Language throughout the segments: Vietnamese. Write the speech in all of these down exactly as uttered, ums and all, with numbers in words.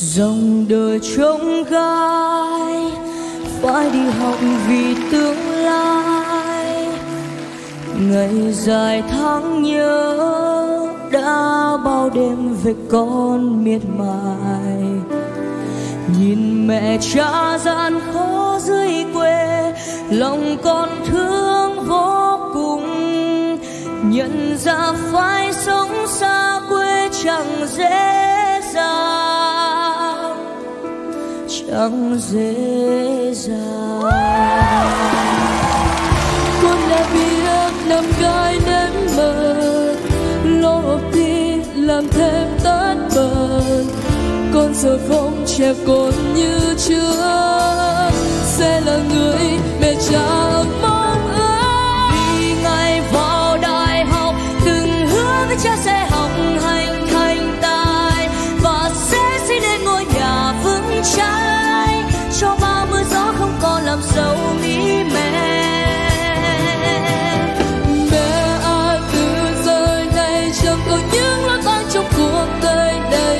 Dòng đời trông gai phải đi học vì tương lai, ngày dài tháng nhớ đã bao đêm về con miệt mài. Nhìn mẹ cha gian khó dưới quê, lòng con thương vô cùng. Nhận ra phải sống xa quê chẳng dễ dàng, chẳng dễ dàng. Con đã biết năm gái đến mơ, lo học thi làm thêm tất bật. Con giờ không trẻ con như trước, sẽ là người mẹ cha mong ước. Vì ngày vào đại học, từng hứa với cha sẽ học hành thành tài và sẽ xây nên ngôi nhà vững chãi, cho bao mưa gió không còn làm dâu nghĩ mẹ. Mẹ ai từ giờ này chẳng còn những lo toan trong cuộc đời này.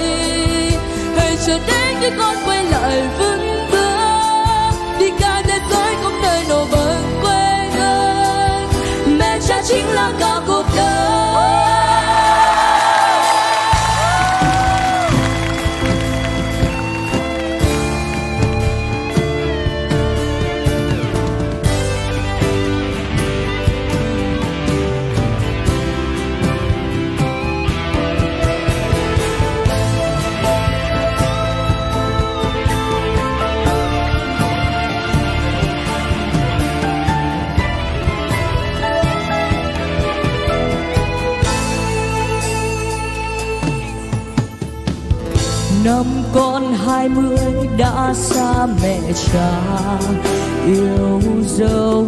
Chờ đến khi con quay lại vững bước, đi cả thế giới cũng nơi nổ vâng quê hương. Mẹ cha chính là cả cuộc đời. Năm con hai mươi đã xa mẹ cha yêu dấu,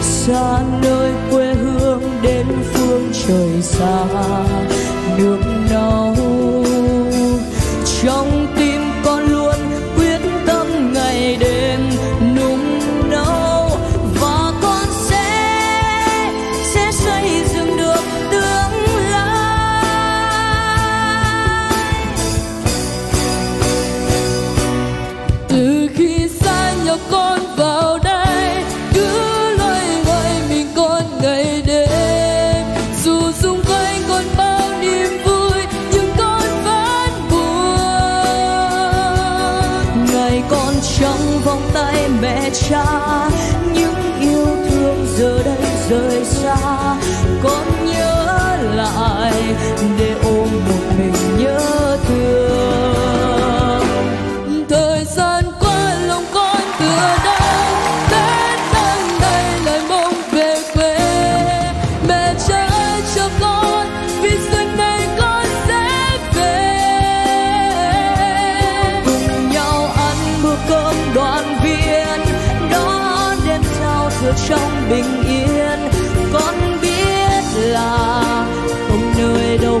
xa nơi quê hương đến phương trời xa nước nâu. Trong tim con luôn quyết tâm ngày đêm nung nấu, và con sẽ sẽ xây dựng được tương. Con vào đây cứ loay hoay mình con ngày đêm, dù xung quanh còn bao niềm vui nhưng con vẫn buồn. Ngày con trong vòng tay mẹ cha, những yêu thương giờ đây rời xa. Con nhớ lại để ôm một mình nhớ thương thời gian qua lòng con. Từ đây đến tháng này lại mong về quê, mẹ cha ơi cho con vì xuân này con sẽ về. Cùng nhau ăn bữa cơm đoàn viên, đó đêm giao thừa trong bình yên. Con biết là không nơi đâu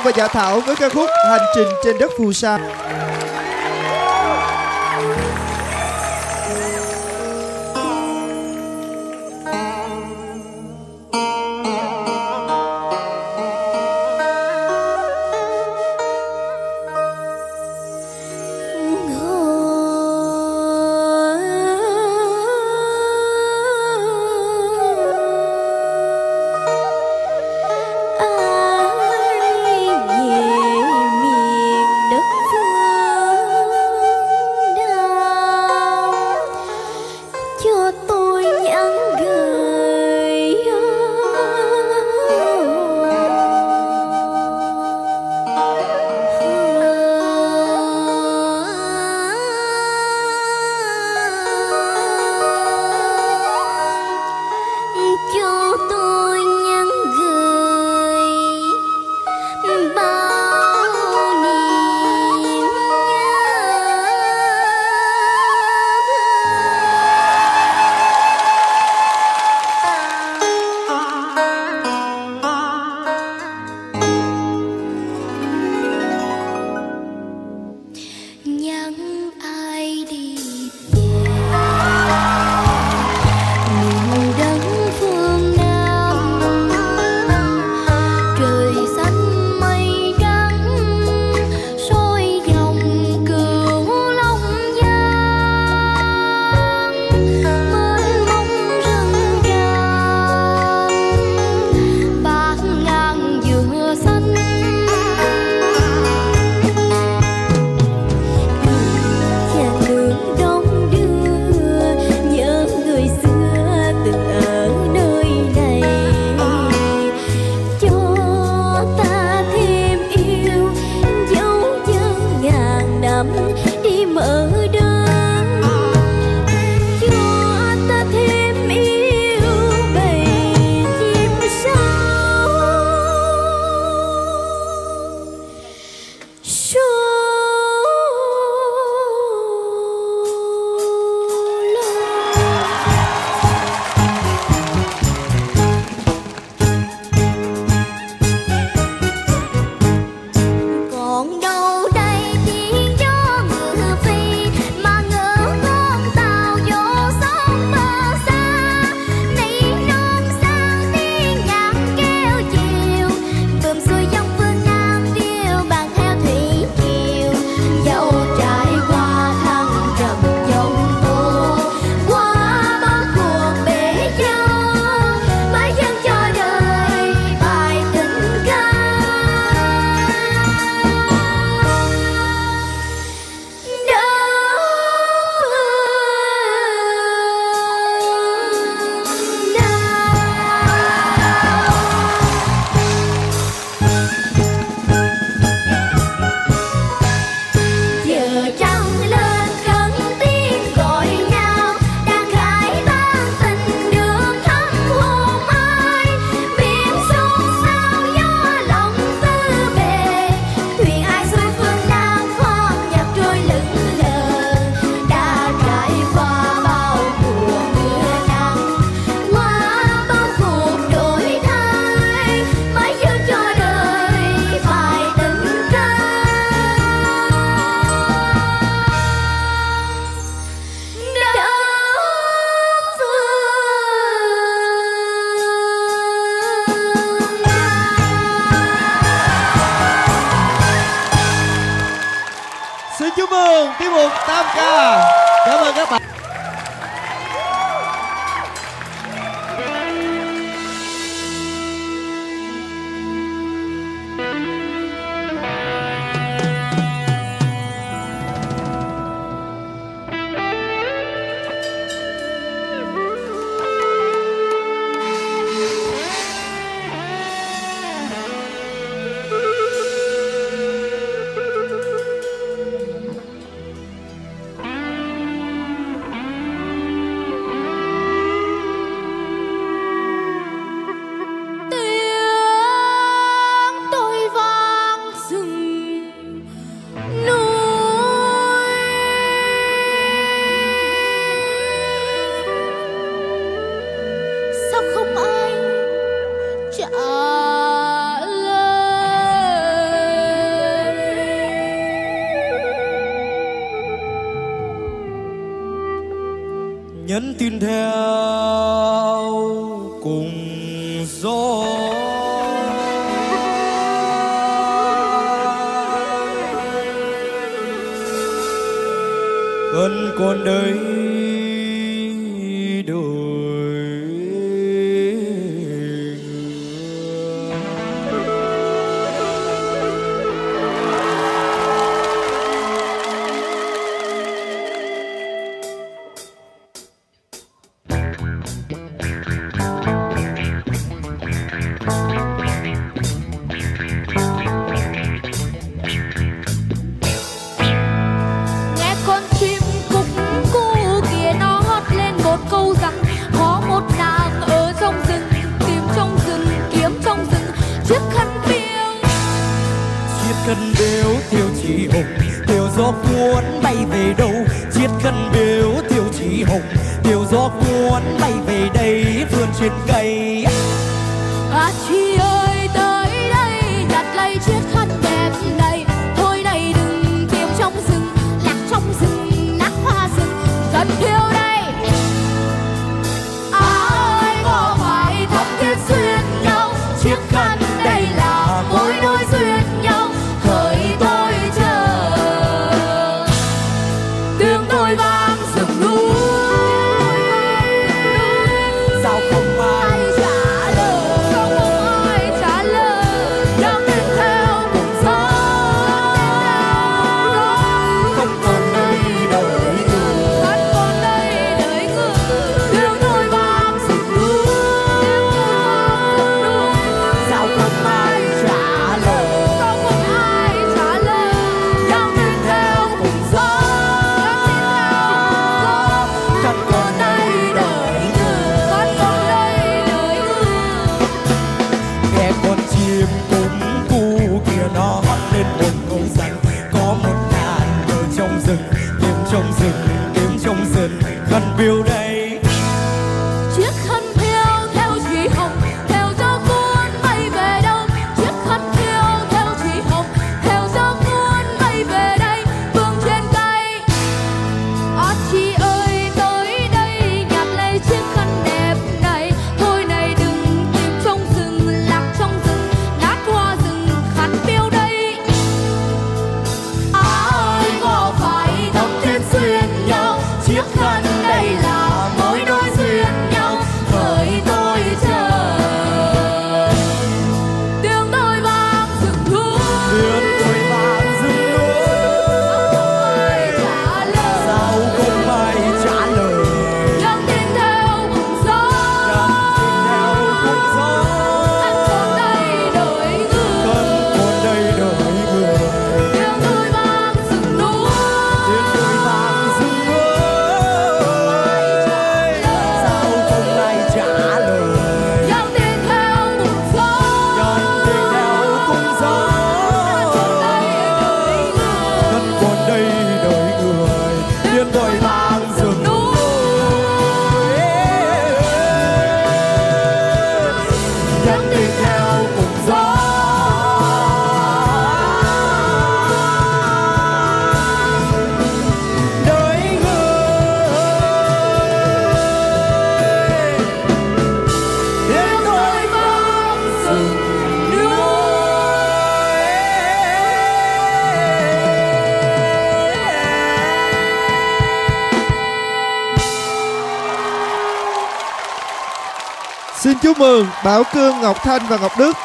Và Dạ Thảo với ca khúc Hành Trình Trên Đất Phù Sa. Ngồi mừng tiết mục Tam Ca. Cảm ơn các bạn. Nhắn tin theo cùng gió, gần còn đây đổi khăn biếu thiêu chị Hồng, thiêu gió cuốn bay về đâu? Chiếc khăn biếu thiêu chị Hồng, thiêu gió cuốn bay về đây vườn trên cây. À chị ơi tới đây nhặt lấy chiếc khăn đẹp này, thôi này đừng tìm trong rừng, lạc trong rừng, nắng hoa rừng, dân thiêu đây. À ơi có phải thắm thiết duyên nhau? Chiếc khăn đây là mỗi đôi duyên nhau. Biêu đây chiếc khăn thiêu theo chị Hồng, theo gió cuốn bay về đâu? Chiếc khăn thiêu theo chị Hồng, theo gió cuốn bay về đây vương trên cây. À chị ơi tới đây nhặt lấy chiếc khăn đẹp này, thôi này đừng tìm trong rừng, lạc trong rừng, nát hoa rừng, khăn biêu đây. À ơi có phải thắm thiết duyên nhau? Chiếc khăn đây là mỗi đôi duyên nhau, hỡi tôi chờ tiếng tôi vang rừng núi, tiếng tôi vang rừng núi, trả lời sao không ai trả lời, nhắn tin theo cùng gió, nhắn tin theo cùng gió, thân còn đây đợi người, thân còn đây đợi người, tiếng tôi vang rừng núi, tiếng tôi vang rừng núi. chúc mừng Bảo Cương, Ngọc Thanh và Ngọc Đức.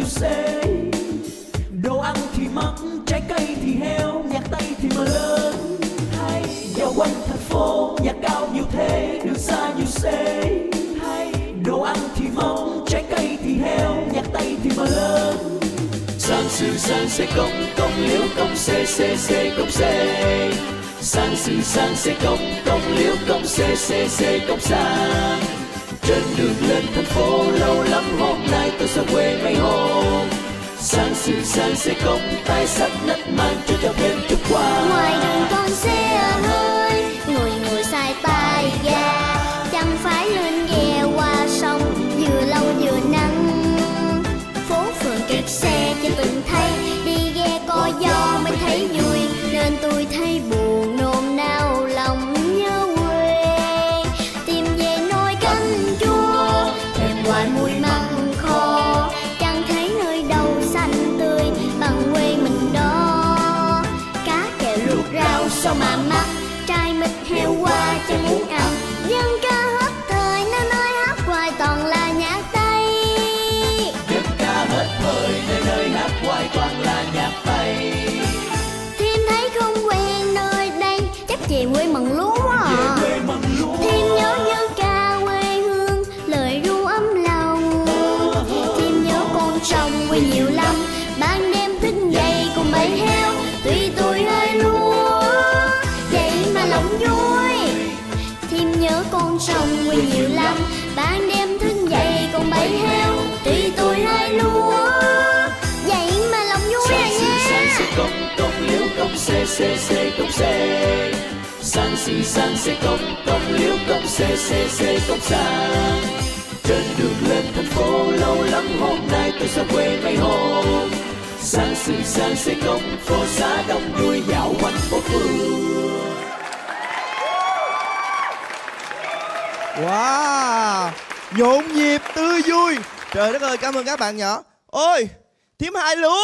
you say. Đồ ăn thì mắm, trái cây thì heo, nhạc Tây thì mờ lớn hay. Dạo quanh thành phố, nhạc cao nhiều thế, đường xa you say hay. Đồ ăn thì mắm, trái cây thì heo, nhạc Tây thì mờ lớn. San sư san xê công, công liễu công xê xê xê công xê. San sư san xê công, công liễu công xê xê xê công san. Trên đường lên thành phố lâu lắm hôm nay tôi sẽ quê mấy hôm. Sang sư sang xe công tay sắt nách mang cho cho thêm chút quà. Ngoài đường con xe hơi ngồi ngồi sai tay ga, chẳng phải lên ghe qua sông vừa lâu vừa nắng. Phố phường kẹt xe chưa từng thấy, đi ghe co gió mới thấy vui nên tôi thấy buồn nôn nao lòng. Sao mà mắc trai mít heo qua cho muốn ăn. Dân ca hết thời nơi nơi hát hoài toàn là nhạc Tây. Dân ca hết thời nơi nơi hát hoài toàn là nhạc Tây. Thêm thấy không quen nơi đây, chắc về quê mần lúa quá à. Thêm nhớ dân ca quê hương, lời ru ấm lòng. Thêm nhớ con chồng quê nhiều lắm, ban đêm thức dậy cùng bầy heo. Tuy tôi hơi lúa vui, thêm nhớ con sông quê nhiều lắm, ban đêm thức dậy còn bầy heo. Tuy tôi hơi lúa vậy mà lòng vui à nha. San xê công công liễu công xê xê xê công xê. San xê san xê công công liễu công xê xê xê công san. Trên đường lên thành phố lâu lắm hôm nay tôi sẽ quê mấy hôm. San xê san xê công phố xá đông vui dạo quanh phố phường. Wow, nhộn nhịp tươi vui. Trời đất ơi, cảm ơn các bạn nhỏ. Ôi, thím Hai Lúa,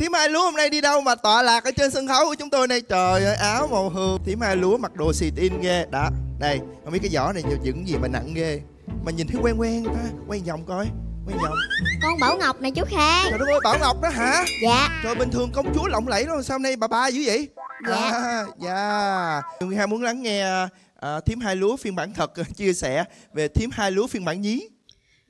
thím Hai Lúa hôm nay đi đâu mà tọa lạc ở trên sân khấu của chúng tôi đây? Trời ơi, áo màu hường, thím Hai Lúa mặc đồ xịt in ghê. Đó, đây, không biết cái giỏ này dựng gì mà nặng ghê. Mà nhìn thấy quen quen ta, quen vòng coi. Quen vòng. Con Bảo Ngọc này chú Khang. Trời đất ơi, Bảo Ngọc đó hả? Dạ. Trời, bình thường công chúa lộng lẫy đó, sao nay bà ba dữ vậy? Dạ. À, dạ. Người Hai muốn lắng nghe À, thím Hai Lúa phiên bản thật chia sẻ về thím Hai Lúa phiên bản nhí.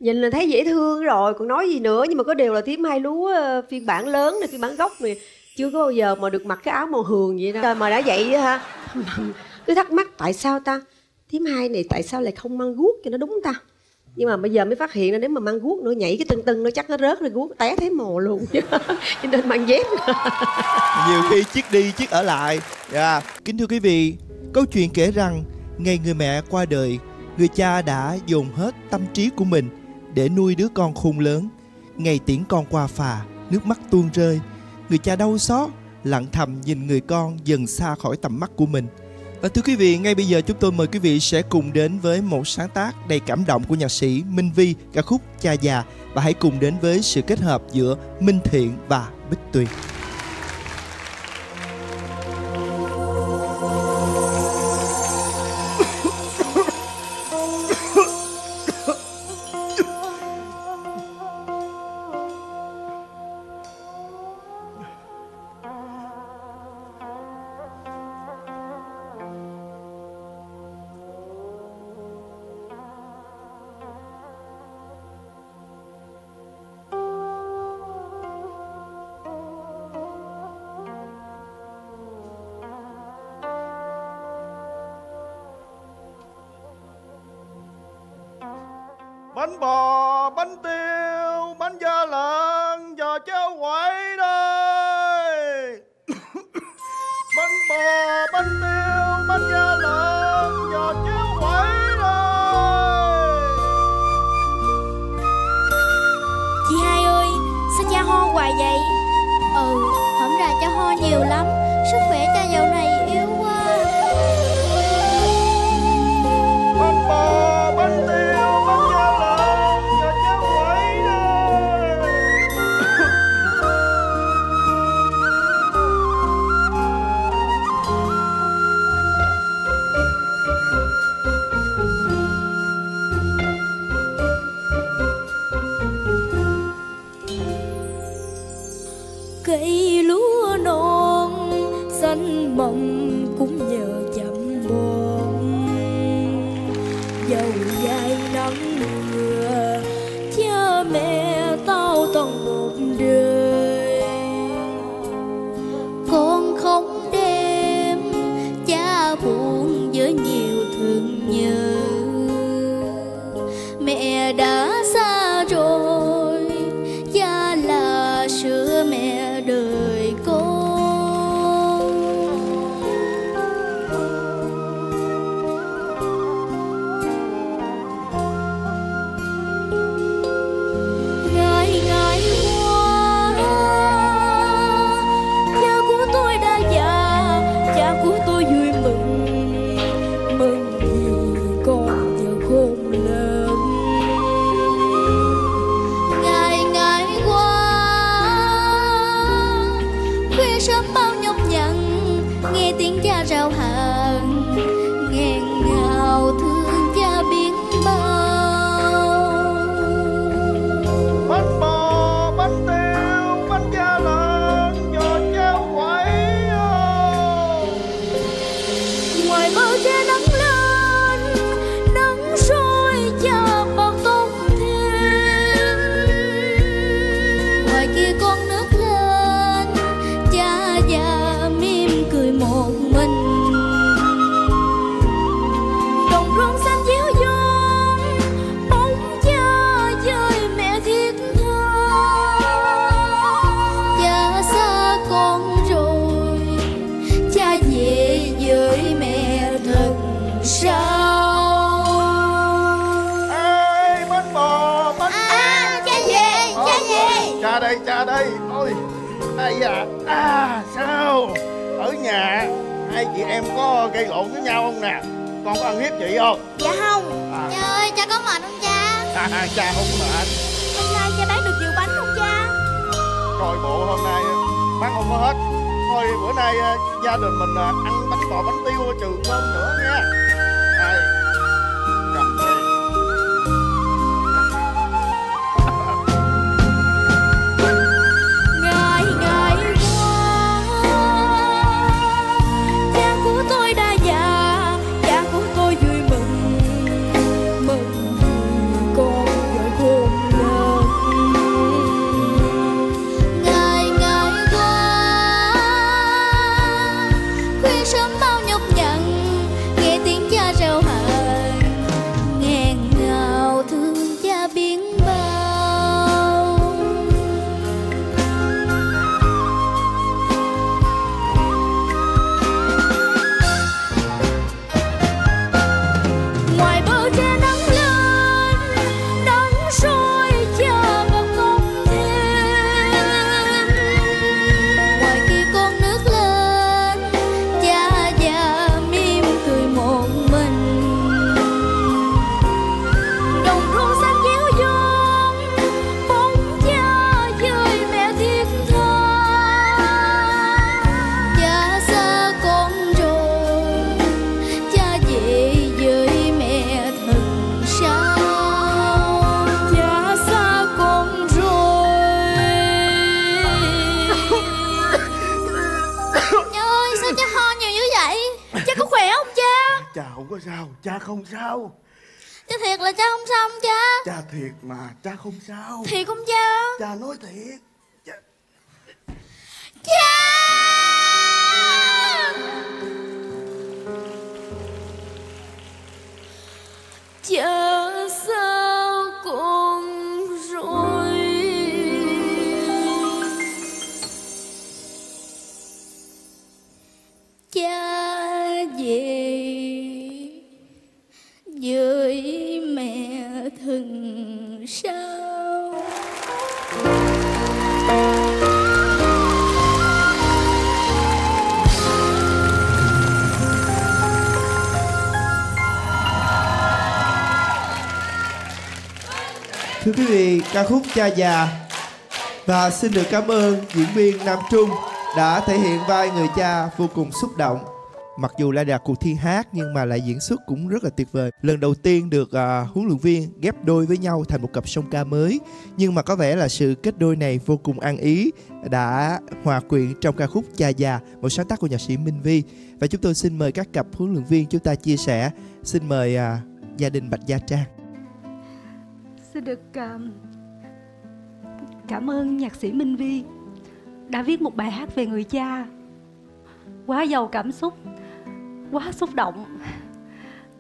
Nhìn là thấy dễ thương rồi còn nói gì nữa, nhưng mà có điều là thím Hai Lúa phiên bản lớn này, phiên bản gốc này chưa có bao giờ mà được mặc cái áo màu hường vậy đó. Trời, mà đã vậy đó, ha. Cứ thắc mắc tại sao ta thím Hai này tại sao lại không mang guốc cho nó đúng ta. Nhưng mà bây giờ mới phát hiện là nếu mà mang guốc nữa nhảy cái tưng tưng nó chắc nó rớt rồi guốc té thấy mồ luôn. Cho nên mang dép. Nhiều khi chiếc đi chiếc ở lại. Yeah. Kính thưa quý vị, câu chuyện kể rằng ngày người mẹ qua đời, người cha đã dồn hết tâm trí của mình để nuôi đứa con khôn lớn. Ngày tiễn con qua phà, nước mắt tuôn rơi. Người cha đau xót, lặng thầm nhìn người con dần xa khỏi tầm mắt của mình. Và thưa quý vị, ngay bây giờ chúng tôi mời quý vị sẽ cùng đến với một sáng tác đầy cảm động của nhạc sĩ Minh Vy, ca khúc Cha Già. Và hãy cùng đến với sự kết hợp giữa Minh Thiện và Bích Tuyền. Bánh bò, bánh tiêu, bánh da lợn, giò chéo quẩy đây. Bánh bò, bánh tiêu, bánh da lợn, giò chéo quẩy đây. Chị Hai ơi, sao cha ho hoài vậy? Ừ, hổm ra cha ho nhiều lắm, sức khỏe cha dạo này yếu quá. Bánh bò, bánh tiêu. cây lúa non xanh mộng cũng nhờ chậm bồn. Dầu dài nắng mưa cha mẹ tao toàn một đời, con không đem cha buồn với nhiều thương nhớ. Mẹ đã xa rồi, cha là sữa mẹ đời con. Ngày ngày qua, cha của tôi đã già, cha của tôi vui mừng, mừng vì con giờ khôn lớn. Rau hàng nghẹn ngào thương cha biến bao. Bánh bò, bánh tiêu, bánh da lợn, giò treo quẩy. Ngoài bờ kia nắng lên, nắng soi cha bọt tóc thêm. Ngoài kia con nước lên, cha già mỉm cười một mình. Dạ. À sao ở nhà hai chị em có gây lộn với nhau không nè? Con có ăn hiếp chị không? Dạ không. À. Trời ơi, cha có mệt không cha? À, à, cha không mệt. Hôm nay cha bán được nhiều bánh không cha? Coi bộ hôm nay bán không có hết. Thôi bữa nay gia đình mình ăn bánh bò bánh tiêu trừ cơm nữa nha. Đây. Cầm đi. Cha không sao. Cha thiệt là cha không sao không cha? Cha thiệt mà, cha không sao. Thiệt không cha? Cha nói thiệt. Cha, cha! Cha sao con rồi. Cha về với mẹ thân sao. Thưa quý vị, ca khúc Cha Già. Và xin được cảm ơn diễn viên Nam Trung đã thể hiện vai người cha vô cùng xúc động. Mặc dù là, là cuộc thi hát nhưng mà lại diễn xuất cũng rất là tuyệt vời. Lần đầu tiên được à, huấn luyện viên ghép đôi với nhau thành một cặp song ca mới. Nhưng mà có vẻ là sự kết đôi này vô cùng ăn ý, đã hòa quyện trong ca khúc Cha Già, một sáng tác của nhạc sĩ Minh Vy. Và chúng tôi xin mời các cặp huấn luyện viên chúng ta chia sẻ. Xin mời à, gia đình Bạch Gia Trang. Xin được uh, cảm ơn nhạc sĩ Minh Vy đã viết một bài hát về người cha quá giàu cảm xúc, quá xúc động.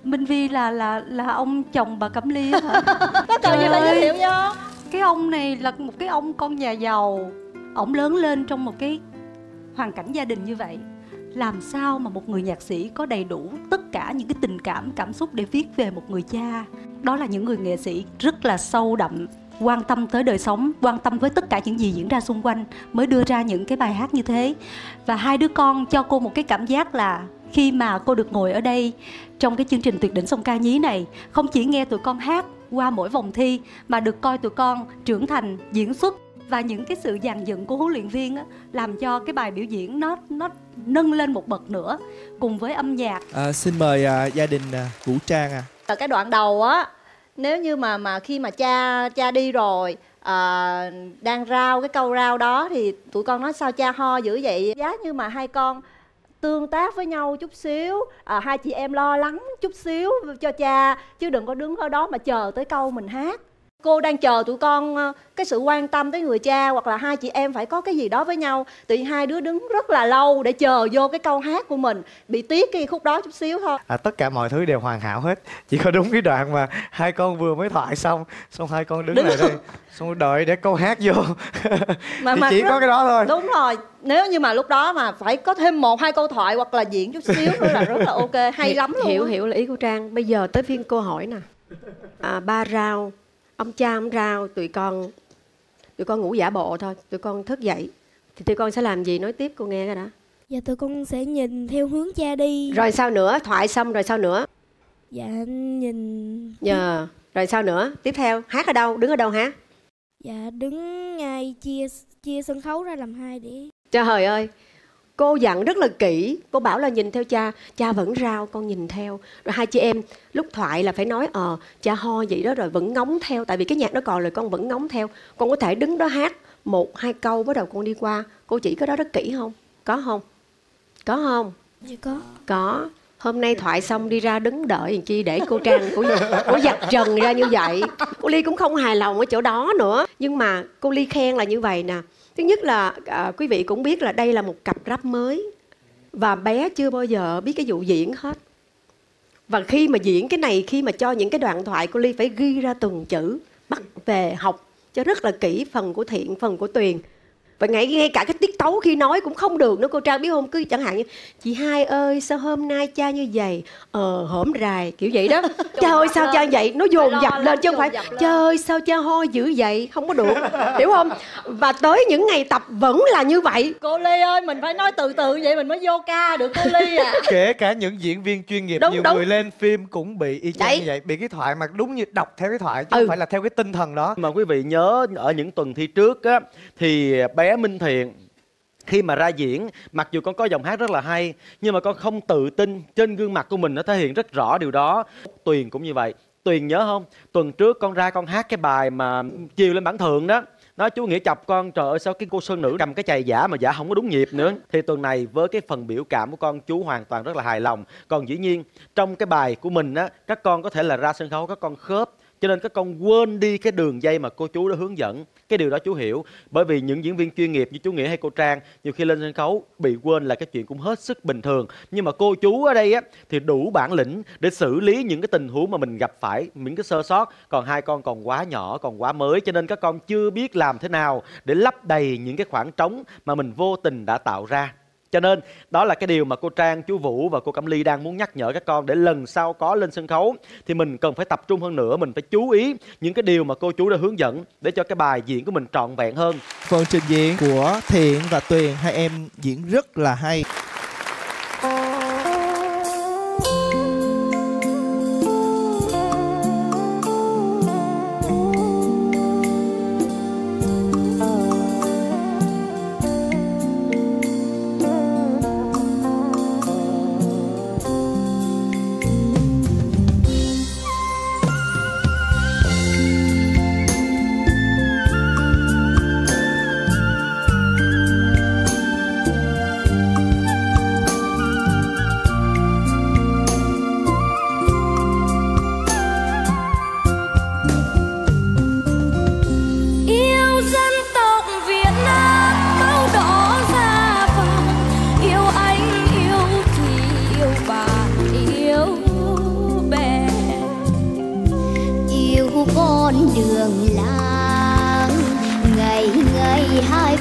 Minh Vy là là là ông chồng bà Cẩm Ly hả? Có cần gì phải giới thiệu vô. Cái ông này là một cái ông con nhà giàu, ổng lớn lên trong một cái hoàn cảnh gia đình như vậy. Làm sao mà một người nhạc sĩ có đầy đủ tất cả những cái tình cảm, cảm xúc để viết về một người cha. Đó là những người nghệ sĩ rất là sâu đậm, quan tâm tới đời sống, quan tâm với tất cả những gì diễn ra xung quanh mới đưa ra những cái bài hát như thế. Và hai đứa con cho cô một cái cảm giác là khi mà cô được ngồi ở đây trong cái chương trình Tuyệt Đỉnh Song Ca Nhí này, không chỉ nghe tụi con hát qua mỗi vòng thi mà được coi tụi con trưởng thành, diễn xuất. Và những cái sự dàn dựng của huấn luyện viên á, làm cho cái bài biểu diễn nó nó nâng lên một bậc nữa cùng với âm nhạc. À, xin mời à, gia đình à, Vũ Trang à. Ở cái đoạn đầu á, nếu như mà mà khi mà cha cha đi rồi à, đang rao cái câu rao đó thì tụi con nói sao cha ho dữ vậy? Giá như mà hai con tương tác với nhau chút xíu, à, hai chị em lo lắng chút xíu cho cha, chứ đừng có đứng ở đó mà chờ tới câu mình hát. Cô đang chờ tụi con cái sự quan tâm tới người cha, hoặc là hai chị em phải có cái gì đó với nhau. Tự nhiên hai đứa đứng rất là lâu để chờ vô cái câu hát của mình, bị tiếc cái khúc đó chút xíu thôi. À, tất cả mọi thứ đều hoàn hảo hết, chỉ có đúng cái đoạn mà hai con vừa mới thoại xong, xong hai con đứng, đứng lại đây, xong đợi để câu hát vô. Mà, thì mà chỉ rất... có cái đó thôi. Đúng rồi, nếu như mà lúc đó mà phải có thêm một hai câu thoại hoặc là diễn chút xíu nữa là rất là ok, hay Hi lắm luôn. Hiểu hiểu là ý của Trang. Bây giờ tới phiên cô hỏi nè. À, ba rau. Ông cha ông rao, tụi con tụi con ngủ giả bộ thôi, tụi con thức dậy thì tụi con sẽ làm gì, nói tiếp cô nghe cái đó. Dạ tụi con sẽ nhìn theo hướng cha đi. Rồi sao nữa? Thoại xong rồi sao nữa? Dạ nhìn. Dạ yeah. Rồi sao nữa? Tiếp theo hát ở đâu, đứng ở đâu hả? Dạ đứng ngay chia chia sân khấu ra làm hai để. Trời ơi, cô dặn rất là kỹ, cô bảo là nhìn theo cha, cha vẫn rao con nhìn theo. Rồi hai chị em lúc thoại là phải nói ờ à, cha ho vậy đó, rồi vẫn ngóng theo, tại vì cái nhạc nó còn rồi con vẫn ngóng theo. Con có thể đứng đó hát một hai câu bắt đầu con đi qua. Cô chỉ cái đó rất kỹ không? Có không? Có không? Dạ có. Có. Hôm nay thoại xong đi ra đứng đợi làm chi để cô Trang của cô giặt trần ra như vậy. Cô Ly cũng không hài lòng ở chỗ đó nữa, nhưng mà cô Ly khen là như vậy nè. Thứ nhất là à, quý vị cũng biết là đây là một cặp rap mới và bé chưa bao giờ biết cái vụ diễn hết. Và khi mà diễn cái này, khi mà cho những cái đoạn thoại, cô Ly phải ghi ra từng chữ, bắt về học cho rất là kỹ, phần của Thiện, phần của Tuyền. Và ngay, ngay cả cái tiết tấu khi nói cũng không được nữa, cô Trang biết không? Cứ chẳng hạn như chị Hai ơi sao hôm nay cha như vậy, ờ hổm rài kiểu vậy đó. Cha ơi sao cha vậy, nó dồn dập lên chứ không phải cha ơi sao cha ho dữ vậy, không có được. Hiểu không? Và tới những ngày tập vẫn là như vậy. Cô Ly ơi, mình phải nói từ từ vậy mình mới vô ca được cô Ly à. Kể cả những diễn viên chuyên nghiệp, đúng, nhiều đúng. Người lên phim cũng bị y chang như vậy, bị cái thoại mà đúng như đọc theo cái thoại chứ ừ. Không phải là theo cái tinh thần đó. Mà quý vị nhớ ở những tuần thi trước á thì bé Minh Thiện khi mà ra diễn, mặc dù con có giọng hát rất là hay nhưng mà con không tự tin, trên gương mặt của mình nó thể hiện rất rõ điều đó. Tuyền cũng như vậy. Tuyền nhớ không? Tuần trước con ra con hát cái bài mà chiều lên bản thượng đó, nói chú Nghĩa chọc con, trời ơi sao cái cô sơn nữ cầm cái chày giả mà giả không có đúng nhịp nữa. Thì tuần này với cái phần biểu cảm của con, chú hoàn toàn rất là hài lòng. Còn dĩ nhiên trong cái bài của mình á, các con có thể là ra sân khấu các con khớp, cho nên các con quên đi cái đường dây mà cô chú đã hướng dẫn. Cái điều đó chú hiểu. Bởi vì những diễn viên chuyên nghiệp như chú Nghĩa hay cô Trang nhiều khi lên sân khấu bị quên là cái chuyện cũng hết sức bình thường. Nhưng mà cô chú ở đây á, thì đủ bản lĩnh để xử lý những cái tình huống mà mình gặp phải, những cái sơ sót. Còn hai con còn quá nhỏ, còn quá mới, cho nên các con chưa biết làm thế nào để lấp đầy những cái khoảng trống mà mình vô tình đã tạo ra. Cho nên đó là cái điều mà cô Trang, chú Vũ và cô Cẩm Ly đang muốn nhắc nhở các con, để lần sau có lên sân khấu thì mình cần phải tập trung hơn nữa, mình phải chú ý những cái điều mà cô chú đã hướng dẫn để cho cái bài diễn của mình trọn vẹn hơn. Phần trình diễn của Thiện và Tuyền, hai em diễn rất là hay.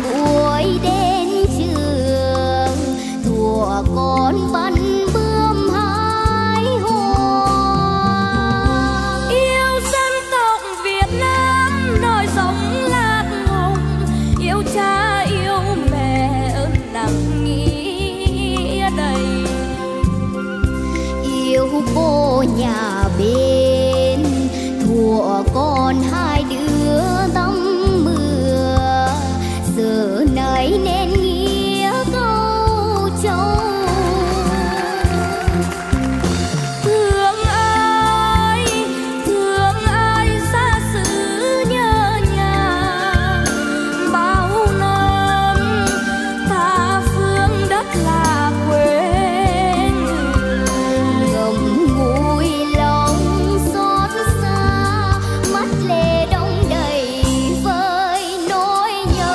cuối đến trường thủa con bắn bướm hái hoa. Yêu dân tộc Việt Nam đời sống lạc hồng, yêu cha yêu mẹ ơn nặng nghĩa đầy, yêu cô nhà bên thủa con hai đứa tắm. Giờ này nên nghĩa câu châu thương ai thương ai xa xứ nhớ nhà, bao năm ta phương đất là quê ngậm ngùi lòng xót xa, mắt lệ đong đầy với nỗi nhớ.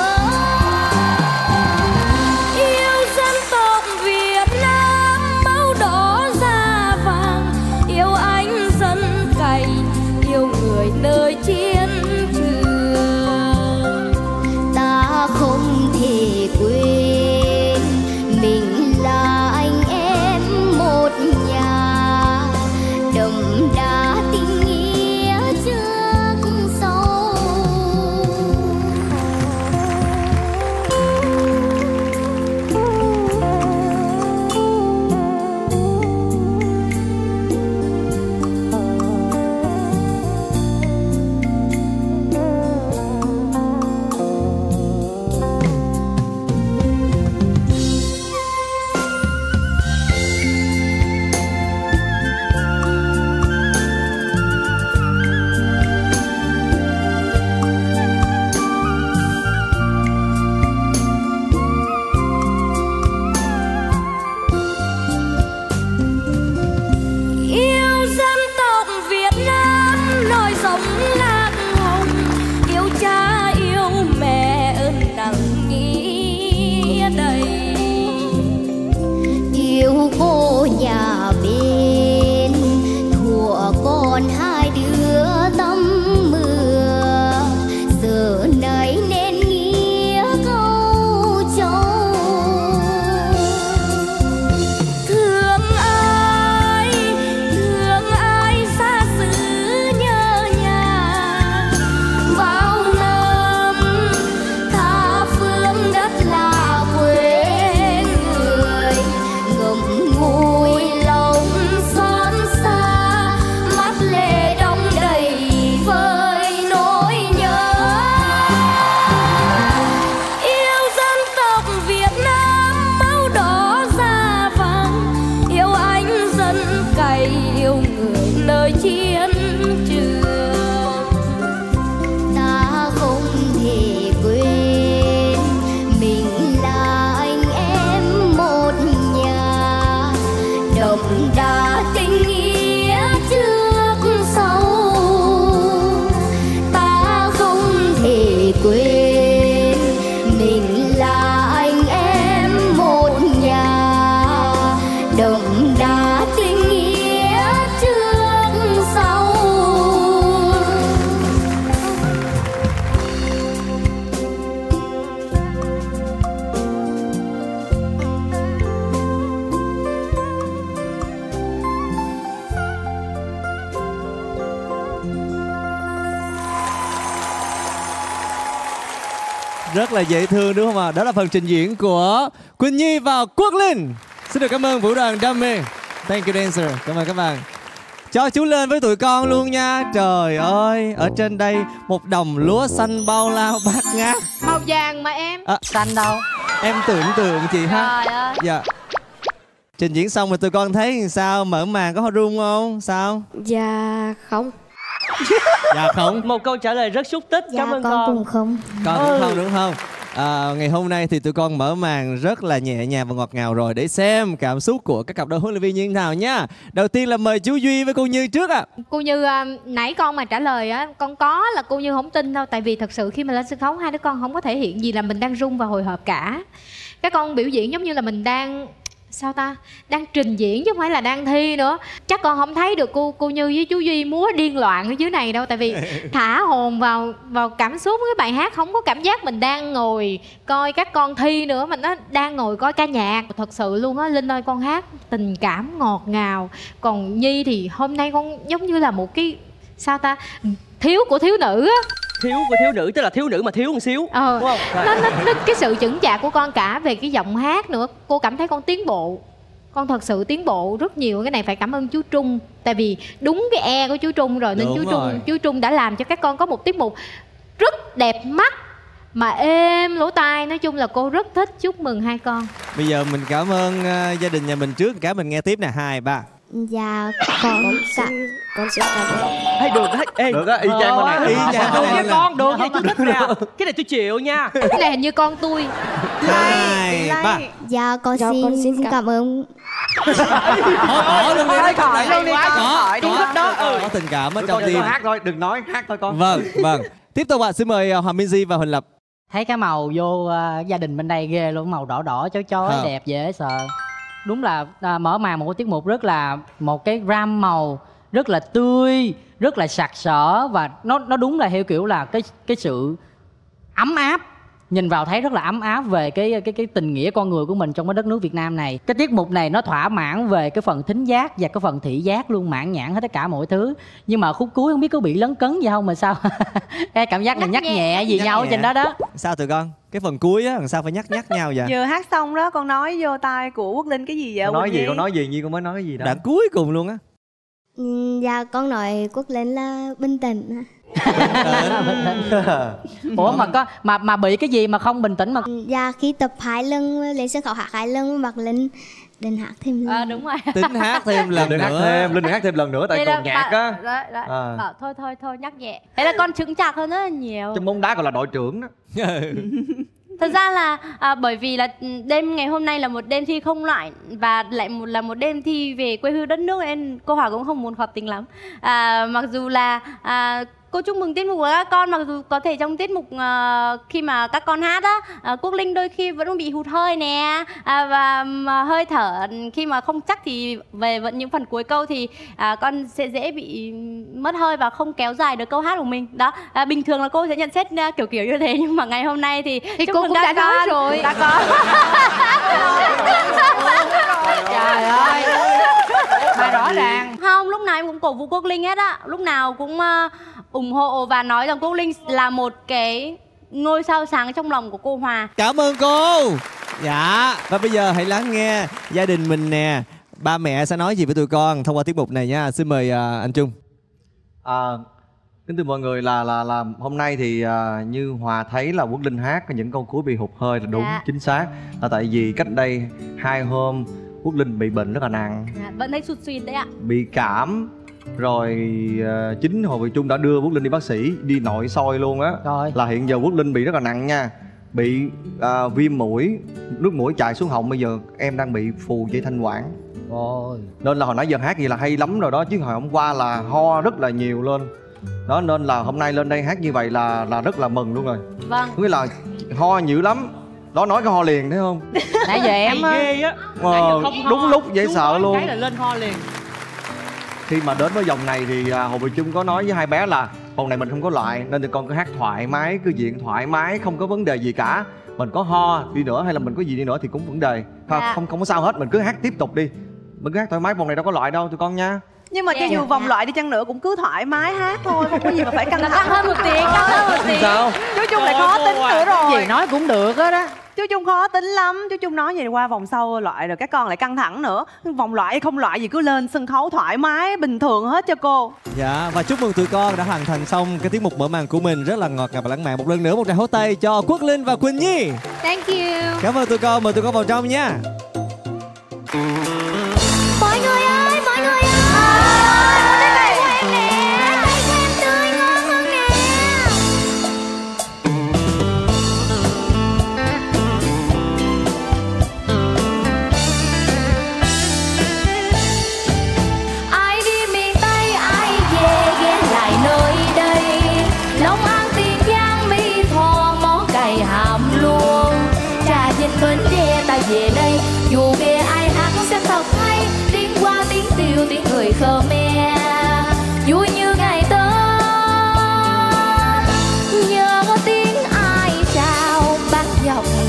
Rất là dễ thương đúng không ạ? À? Đó là phần trình diễn của Quỳnh Nhi và Quốc Linh. Xin được cảm ơn Vũ đoàn Đam Mê. Thank you dancer. Cảm ơn các bạn. Cho chú lên với tụi con luôn nha. Trời ơi, ở trên đây một đồng lúa xanh bao la bát ngát. Màu vàng mà em. À, xanh đâu? Em tưởng tượng chị ha. Trời ơi. Dạ. Trình diễn xong rồi tụi con thấy sao? Mở màn có rung không? Sao? Dạ không. Dạ không. Một câu trả lời rất xúc tích. Dạ, cảm ơn con. Con cũng không. Con cũng không đúng không? À, ngày hôm nay thì tụi con mở màn rất là nhẹ nhàng và ngọt ngào rồi. Để xem cảm xúc của các cặp đôi huấn luyện viên như thế nào nha. Đầu tiên là mời chú Duy với cô Như trước ạ. À. Cô Như à, nãy con mà trả lời á, con có là cô Như không tin đâu. Tại vì thật sự khi mà lên sân khấu hai đứa con không có thể hiện gì là mình đang rung và hồi hộp cả. Các con biểu diễn giống như là mình đang sao ta, đang trình diễn chứ không phải là đang thi nữa. Chắc con không thấy được cô cô Như với chú Duy múa điên loạn ở dưới này đâu, tại vì thả hồn vào vào cảm xúc với bài hát, không có cảm giác mình đang ngồi coi các con thi nữa, mình nó đang ngồi coi ca nhạc thật sự luôn á. Linh ơi, con hát tình cảm ngọt ngào, còn Nhi thì hôm nay con giống như là một cái sao ta, thiếu của thiếu nữ á. Thiếu của thiếu nữ tức là thiếu nữ mà thiếu một xíu, ờ, đúng không? Nó, nó, nó, cái sự chững chạc của con cả về cái giọng hát nữa, cô cảm thấy con tiến bộ, con thật sự tiến bộ rất nhiều. Cái này phải cảm ơn chú Trung, tại vì đúng cái e của chú Trung rồi nên đúng chú rồi. Trung chú Trung đã làm cho các con có một tiết mục rất đẹp mắt mà êm lỗ tai. Nói chung là cô rất thích, chúc mừng hai con. Bây giờ mình cảm ơn uh, gia đình nhà mình trước, cả mình nghe tiếp nè, hai ba. Dạ con sẽ con sẽ hay được đấy, ê được á, y chang con này, y chang con này con được vậy, chú thích nè, cái này tôi chịu nha, cái này hình như con tôi. Hai ba. Dạ con xin cảm ơn. Bỏ luôn đi, khỏi luôn đi, khỏi chú thích đó, có tình cảm ở trong tim. Hát thôi, đừng nói, hát thôi con. Vâng vâng. Tiếp tục ạ, xin mời Hoàng Minh Vy và Huỳnh Lập. Thấy cái màu vô gia đình bên đây ghê luôn, màu đỏ đỏ chói chói đẹp dễ sợ. Đúng là à, mở màn một tiết mục rất là một cái ram màu rất là tươi, rất là sặc sỡ, và nó nó đúng là theo kiểu là cái cái sự ấm áp, nhìn vào thấy rất là ấm áp về cái cái cái tình nghĩa con người của mình trong cái đất nước Việt Nam này. Cái tiết mục này nó thỏa mãn về cái phần thính giác và cái phần thị giác luôn, mãn nhãn hết tất cả mọi thứ. Nhưng mà khúc cuối không biết có bị lấn cấn gì không mà sao cái cảm giác là nhắc, nhắc nhẹ gì nhắc nhau nhẹ. Trên đó đó. Sao tụi con? Cái phần cuối á, sao phải nhắc nhắc nhau vậy? Vừa hát xong đó con nói vô tai của Quốc Linh cái gì vậy? Con nói gì? Gì? Con nói gì? Như con mới nói cái gì đó. Đoạn cuối cùng luôn á. Ừ, dạ con nói Quốc Linh là bình tĩnh. Ủa mà có mà mà bị cái gì mà không bình tĩnh mà? Dạ khi tập hai lần lên sân khấu hát hai lần mặc Linh định hát thêm. Ờ à, đúng rồi. Tính hát thêm lần nữa. Hát thêm, Linh hát thêm lần nữa tại còn nhạc á. À. À, thôi thôi thôi nhắc nhẹ. Thế là con chứng chạc hơn rất là nhiều. Trong bóng đá gọi là đội trưởng đó. Thật ra là à, bởi vì là đêm ngày hôm nay là một đêm thi không loại và lại một là một đêm thi về quê hương đất nước, nên cô Hòa cũng không muốn hợp tình lắm. À, mặc dù là à, cô chúc mừng tiết mục của các con, mặc dù có thể trong tiết mục uh, khi mà các con hát á, uh, Quốc Linh đôi khi vẫn bị hụt hơi nè, uh, và um, hơi thở khi mà không chắc thì về vẫn những phần cuối câu thì uh, con sẽ dễ bị mất hơi và không kéo dài được câu hát của mình đó. Uh, bình thường là cô sẽ nhận xét uh, kiểu kiểu như thế, nhưng mà ngày hôm nay thì, thì chúc cô mừng cũng đã nói rồi đã có. Trời ơi, mà rõ ràng không, lúc nào em cũng cổ vũ Quốc Linh hết á, lúc nào cũng uh, ủng hộ và nói rằng Quốc Linh là một cái ngôi sao sáng trong lòng của cô Hòa. Cảm ơn cô. Dạ, và bây giờ hãy lắng nghe gia đình mình nè, ba mẹ sẽ nói gì với tụi con thông qua tiết mục này nha. Xin mời uh, anh Trung. À, kính thưa mọi người, là là là hôm nay thì uh, như Hòa thấy là Quốc Linh hát những câu cuối bị hụt hơi là đúng, dạ. Chính xác là tại vì cách đây hai hôm Quốc Linh bị bệnh rất là nặng. Dạ, vẫn thấy sụt sùi đấy ạ. Bị cảm. Rồi uh, chính Hồ Việt Trung đã đưa Quốc Linh đi bác sĩ, đi nội soi luôn á. Là hiện giờ Quốc Linh bị rất là nặng nha. Bị uh, viêm mũi, nước mũi chảy xuống họng, bây giờ em đang bị phù dây thanh quản. Rồi. Nên là hồi nãy giờ hát gì là hay lắm rồi đó, chứ hồi hôm qua là ho rất là nhiều lên. Đó nên là hôm nay lên đây hát như vậy là là rất là mừng luôn rồi. Vâng. Nghĩa là ho nhiều lắm. Đó nói cái ho liền thấy không? Nãy giờ em ghê á. Ờ, đúng lúc dễ sợ luôn. Cái là lên ho liền. Khi mà đến với vòng này thì Hồ Việt Trung có nói với hai bé là vòng này mình không có loại, nên tụi con cứ hát thoải mái, cứ diện thoải mái, không có vấn đề gì cả. Mình có ho đi nữa hay là mình có gì đi nữa thì cũng vấn đề không, dạ. Không, không có sao hết, mình cứ hát tiếp tục đi, mình cứ hát thoải mái, vòng này đâu có loại đâu tụi con nha. Nhưng mà cho dù vòng loại đi chăng nữa cũng cứ thoải mái hát thôi, không có gì mà phải căng thẳng hơn một tiếng, căng hơn một tiếng. Sao? Chú Trung lại khó tính nữa rồi. Gì nói cũng được đó đó. Chú Trung khó tính lắm, chú Trung nói vậy qua vòng sau loại rồi các con lại căng thẳng nữa. Vòng loại không loại gì cứ lên sân khấu thoải mái, bình thường hết cho cô. Dạ, và chúc mừng tụi con đã hoàn thành xong cái tiết mục mở màn của mình rất là ngọt ngào và lãng mạn. Một lần nữa một tràng hỗ tay cho Quốc Linh và Quỳnh Nhi. Thank you. Cảm ơn tụi con, mời tụi con vào trong nha. Mọi người ơi, mọi người ơi. Về đây dù nghe ai hát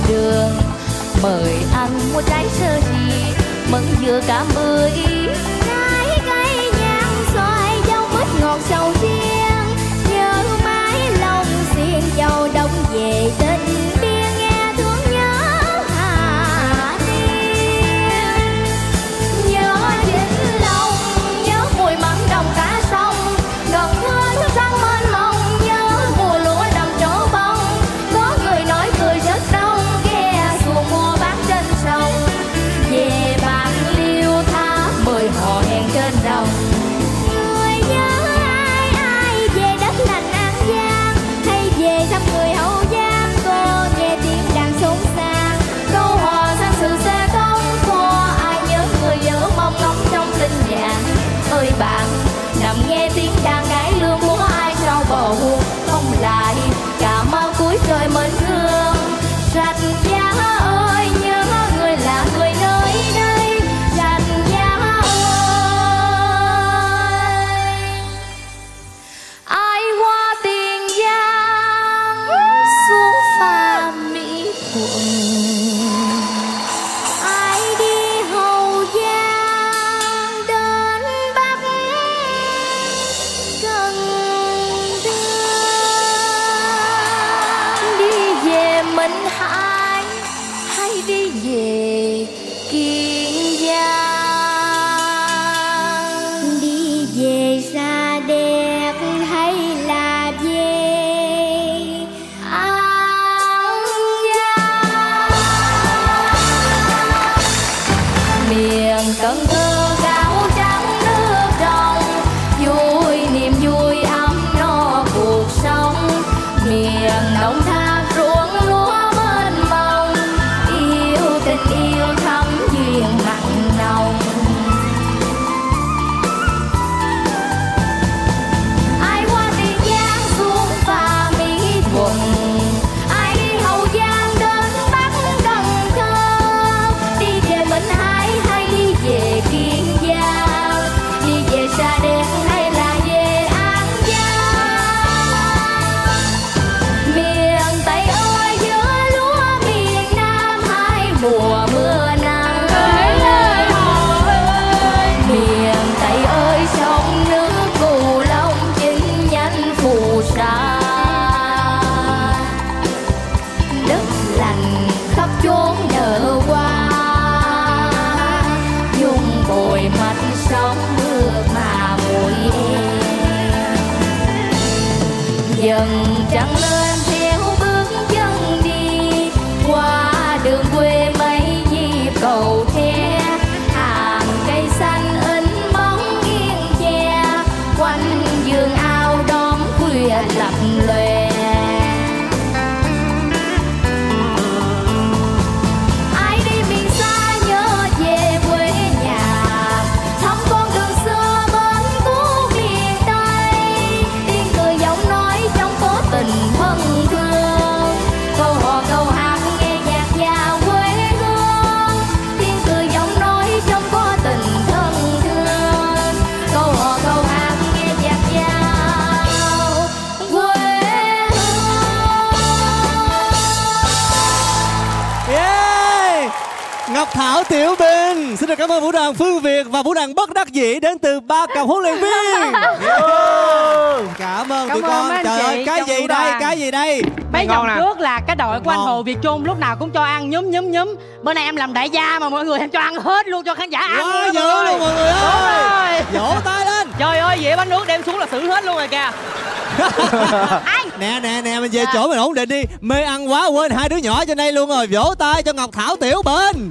đưa mời anh mua trái sơ chi mận dừa cả mười trái cây nhang xoài dâu mít ngọt sầu riêng nhớ mái lòng xiên dâu đông về tình biên nghe thương nhớ Hà Tiên nhớ chính lòng nhớ mùi mắm đồng cả sông ngọc hương thức trắng mênh mông nhớ mùa lúa đầm trổ bông có người nói cười rất đông ghe xuồng mua bán trên sông về bạn liêu tha mời họ hẹn trên đồng người nhớ ai ai về đất lành An Giang hay về thăm người Hậu Giang cô nghe tiếng đàn súng xa câu hò sang sự xe công cô ai nhớ người vợ mong ngóng trong tình vàng ơi bạn nằm nghe tiếng đàn gái lương muốn ai trao bầu không lại Cà Mau cuối trời mến thương rạch giá ơi nhớ người là người nơi đây rạch giá ơi ai hoa tiền giang xuống pha mỹ thuận ai đi Hậu Giang đến Bắc Cần Thơ đi về Minh Hải hay đi về Kiên Giang đi về Sa Đéc hay là về An Giang miền Cần Thơ gạo trắng nước trong vui niềm vui ấm no cuộc sống miền Đồng Tháp ruộng lúa mênh mông yêu tình yêu thắm duyên mặn nồng ai qua Tiền Giang xuống pha mỹ thuận ai đi Hậu Giang đến Bắc Cần Thơ đi về Bình Hải hay đi về Kiên Giang đi về Sa Đéc hay là về An Giang miền Tây ơi giữa lúa miền Nam hai mùa mưa nắng miền Tây ơi sông nước Cù Long chính nhanh phù sa đất lành khắp chốn nở hoa dùng bồi mạch sóng mưa mà muội em dần trắng lên theo bước chân đi qua đường quê mấy nhịp cầu the hàng cây xanh in bóng nghiêng che quanh vườn ao đón khuya lập lòe ai đi miền xa nhớ về quê nhà thăm con đường xưa bên phố miền Tây tiếng cười giọng nói trong cố tình thân thương câu hò câu hát nghe nhạc nhà quê hương tiếng cười giọng nói trong cố tình thân thương câu hò câu hát nghe nhạc nhà quê hương. Yeah! Ngọc Thảo Tiểu Bình xin được cảm ơn vũ đoàn Phương Việt và vũ đoàn Bất Đắc Dĩ đến từ ba cặp huấn luyện viên. Cảm ơn Cảm tụi ơn con. mấy anh Trời ơi, chị cái trong gì vũ đây, đoàn. cái gì đây? Mấy Ngon dòng nè. trước là cái đội của anh Ngon. Hồ Việt Trung lúc nào cũng cho ăn nhúm nhúm nhúm. Bữa nay em làm đại gia mà mọi người em cho ăn hết luôn cho khán giả ăn Quá luôn dữ mọi luôn mọi người ơi. Đúng rồi. Vỗ tay lên. Trời ơi, dĩa bánh nước đem xuống là xử hết luôn rồi kìa. Anh Nè nè nè mình về Dạ. chỗ mình ổn định đi. Mê ăn quá quên hai đứa nhỏ trên đây luôn rồi. Vỗ tay cho Ngọc Thảo Tiểu Bình.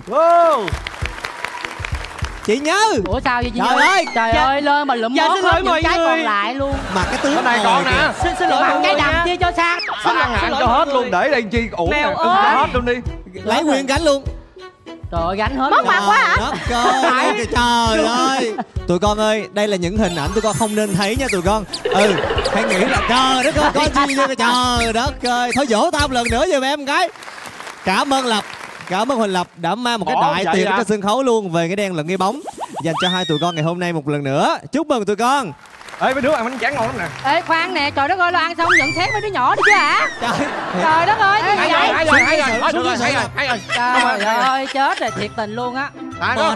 Chị Như. Ủa sao vậy chị Trời Như? ơi. Trời Dạ. ơi, lên mà lụm Dạ, mốt xin lỗi hết những mọi trái còn người. lại luôn. Mặc cái tướng Cái này còn nè. Xin xin lỗi Mặc mọi cái người đầm nha. kia cho sang. Xin Ăn lỗi- ăn xin lỗi cho hết mọi luôn, người. để đây làm chi uổng nè, Mèo ưng cho ơi. hết luôn đi. Lấy quyền gánh luôn. Trời ơi, gánh hết luôn. Mất mặt quá hả? Đất ơi, kìa, trời ơi. Tụi con ơi, đây là những hình ảnh tụi con không nên thấy nha tụi con. Ừ, hãy nghĩ là trời đất ơi, có chi vậy trời đất ơi. Thôi vỗ tao một lần nữa giùm em cái. Cảm ơn Lập, cảm ơn Huỳnh Lập đã mang một cái Ủa, đại vậy tiệc hả? trên sân khấu luôn về cái đen lẫn cái bóng dành cho hai tụi con ngày hôm nay một lần nữa. Chúc mừng tụi con. Ê mấy đứa ăn bánh tráng ngon lắm nè. Ê khoan nè, trời đất ơi, lo ăn xong nhận xét mấy đứa nhỏ đi chứ hả? Trời, trời đất ơi, cái gì vậy? Hay rồi, hay rồi, hay rồi, hay rồi. Trời ơi, chết rồi, thiệt tình luôn á. Đó.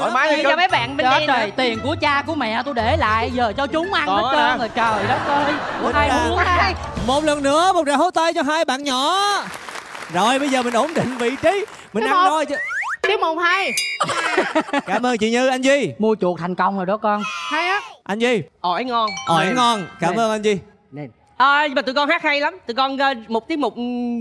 Thoải mái cho mấy bạn bên đây nè. Tiền của cha của mẹ tôi để lại giờ cho chúng ăn hết trơn rồi, trời đất ơi. Ai muốn ai. Một lần nữa một tràng hố tay cho hai bạn nhỏ. Rồi bây giờ mình ổn định vị trí, mình ăn no chứ. Tiếp mùng hai. Cảm ơn chị Như. Anh Duy mua chuột thành công rồi đó con. Hay á. Anh Duy ỏi ngon. Ỏi ngon. Cảm ơn anh Duy. À, nhưng mà tụi con hát hay lắm. Tụi con một tiết mục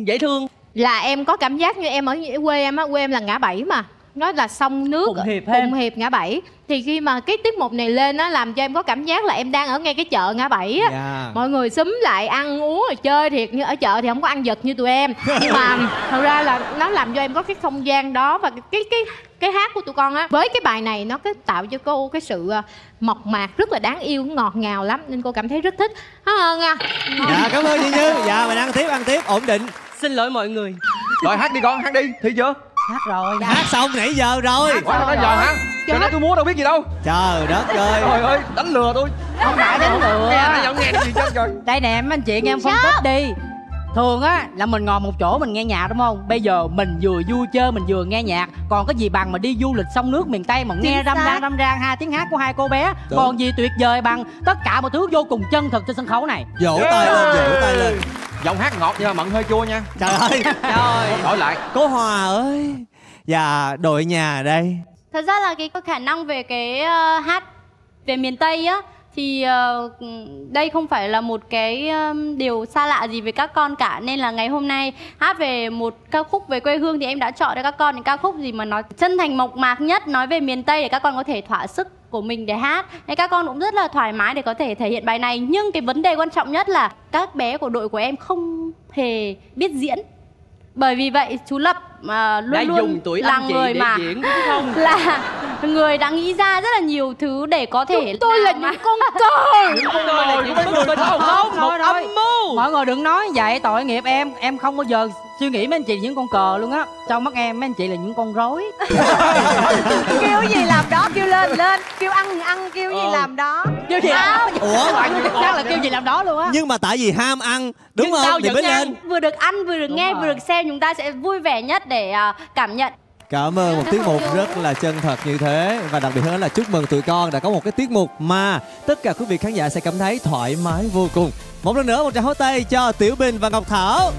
dễ thương. Là em có cảm giác như em ở quê em á, quê em là ngã bảy mà, nó là sông nước Phụng Hiệp, Phụng Hiệp ngã bảy, thì khi mà cái tiết mục này lên á làm cho em có cảm giác là em đang ở ngay cái chợ ngã bảy á. Yeah. Mọi người xúm lại ăn uống rồi chơi, thiệt như ở chợ thì không có ăn giật như tụi em, nhưng mà thật ra là nó làm cho em có cái không gian đó. Và cái cái cái hát của tụi con á với cái bài này nó cái tạo cho cô cái sự mộc mạc rất là đáng yêu, ngọt ngào lắm, nên cô cảm thấy rất thích. Hơn à. Dạ cảm ơn chị Như. Dạ mình ăn tiếp, ăn tiếp ổn định. Xin lỗi mọi người. Rồi hát đi con, hát đi thi chưa? Hát rồi. Dạ. Hát xong nãy giờ rồi. Hát xong giờ hả? Trời ơi tôi múa đâu biết gì đâu. Trời đất ơi. Trời ơi đánh lừa tôi. Không phải đánh lừa. Nghe giọng nghe gì chứ trời. Đây nè mấy anh chị nghe em phân tích đi. Thường á là mình ngồi một chỗ mình nghe nhạc đúng không? Bây giờ mình vừa vui chơi mình vừa nghe nhạc, còn có gì bằng mà đi du lịch sông nước miền Tây mà nghe râm ran râm ran hai tiếng hát của hai cô bé. Đúng. Còn gì tuyệt vời bằng, tất cả mọi thứ vô cùng chân thực trên sân khấu này. Vỗ tay lên, vỗ tay lên. Giọng hát ngọt nhưng mà mặn hơi chua nha. Trời ơi. Trời. Đổi lại. Cô Hòa ơi. Và đội nhà đây. Thật ra là cái khả năng về cái uh, hát về miền Tây á thì uh, đây không phải là một cái um, điều xa lạ gì với các con cả, nên là ngày hôm nay hát về một ca khúc về quê hương thì em đã chọn cho các con những ca khúc gì mà nó chân thành mộc mạc nhất, nói về miền Tây để các con có thể thỏa sức của mình để hát, nên các con cũng rất là thoải mái để có thể thể hiện bài này. Nhưng cái vấn đề quan trọng nhất là các bé của đội của em không hề biết diễn, bởi vì vậy chú Lập uh, luôn đã luôn dùng tuổi là người mà diễn, đúng không? Là người đã nghĩ ra rất là nhiều thứ để có thể chúng tôi là những con cờ. Những con cờ là những bức bình không, không, một âm mưu. Mọi người đừng nói vậy tội nghiệp em, em không bao giờ suy nghĩ mấy anh chị những con cờ luôn á. Trong mắt em mấy anh chị là những con rối. Kêu gì làm đó, kêu lên lên, kêu ăn ăn, kêu gì làm đó. Kêu gì làm đó. Ủa chắc là kêu gì làm đó luôn á. Nhưng mà tại vì ham ăn đúng không thì mới lên. Vừa được ăn, vừa được nghe, vừa được xem, chúng ta sẽ vui vẻ nhất để cảm nhận. Cảm ơn một tiết mục rất là chân thật như thế. Và đặc biệt hơn là chúc mừng tụi con đã có một cái tiết mục mà tất cả quý vị khán giả sẽ cảm thấy thoải mái vô cùng. Một lần nữa một tràng hó tay cho Tiểu Bình và Ngọc Thảo.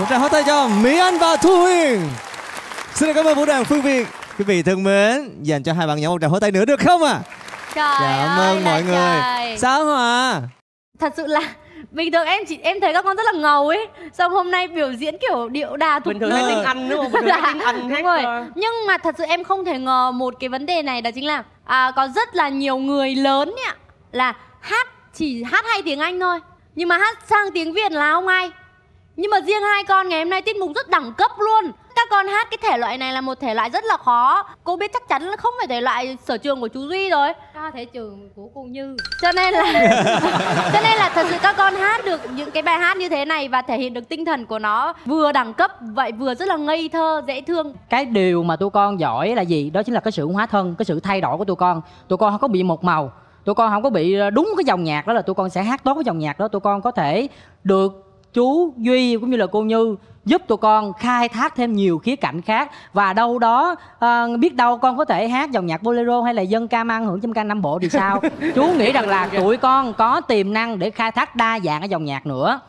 Một tràng hót tay cho Mỹ Anh và Thu Huyền. Xin cảm ơn vũ đoàn Phương Việt. Quý vị thân mến, dành cho hai bạn nhỏ một tràng hót tay nữa được không ạ? À? Cảm ơn mọi trời. người. Sao không ạ? À? Thật sự là bình thường em chỉ em thấy các con rất là ngầu ấy, xong hôm nay biểu diễn kiểu điệu đà thuộc bình thường hay tiếng Anh đúng không? Bình thường hay tiếng Anh hết rồi. Nhưng mà thật sự em không thể ngờ một cái vấn đề này, đó chính là à, có rất là nhiều người lớn ấy, là hát chỉ hát hay tiếng Anh thôi, nhưng mà hát sang tiếng Việt là không ai. Nhưng mà riêng hai con ngày hôm nay tiết mục rất đẳng cấp luôn. Các con hát cái thể loại này là một thể loại rất là khó. Cô biết chắc chắn là không phải thể loại sở trường của chú Duy rồi. À, thể trường của cô Như. Cho nên là cho nên là thật sự các con hát được những cái bài hát như thế này và thể hiện được tinh thần của nó, vừa đẳng cấp vậy vừa rất là ngây thơ, dễ thương. Cái điều mà tụi con giỏi là gì? Đó chính là cái sự hóa thân, cái sự thay đổi của tụi con. Tụi con không có bị một màu, tụi con không có bị đúng cái dòng nhạc đó là tụi con sẽ hát tốt cái dòng nhạc đó. Tụi con có thể được chú Duy cũng như là cô Như giúp tụi con khai thác thêm nhiều khía cạnh khác. Và đâu đó à, biết đâu con có thể hát dòng nhạc bolero hay là dân ca mang hưởng trong ca Nam Bộ thì sao. Chú nghĩ rằng là tụi con có tiềm năng để khai thác đa dạng ở dòng nhạc nữa.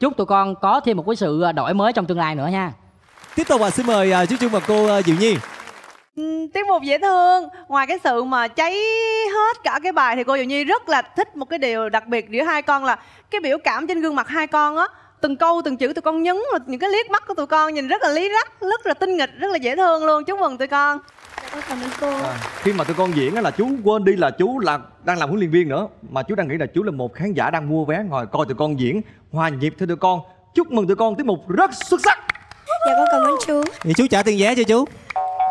Chúc tụi con có thêm một cái sự đổi mới trong tương lai nữa nha. Tiếp tục à, xin mời à, chú Trung và cô à, Diệu Nhi. Tiết mục dễ thương, ngoài cái sự mà cháy hết cả cái bài thì cô Diệu Nhi rất là thích một cái điều đặc biệt giữa hai con là cái biểu cảm trên gương mặt hai con á. Từng câu từng chữ tụi con nhấn, những cái liếc mắt của tụi con nhìn rất là lý rắc, rất là tinh nghịch, rất là dễ thương luôn. Chúc mừng tụi con. Cảm ơn cô. À, khi mà tụi con diễn là chú quên đi là chú là đang làm huấn luyện viên nữa, mà chú đang nghĩ là chú là một khán giả đang mua vé ngồi coi tụi con diễn, hòa nhịp theo tụi con. Chúc mừng tụi con, tiết mục rất xuất sắc. Dạ con cảm ơn chú. Vậy chú trả tiền vé chưa chú?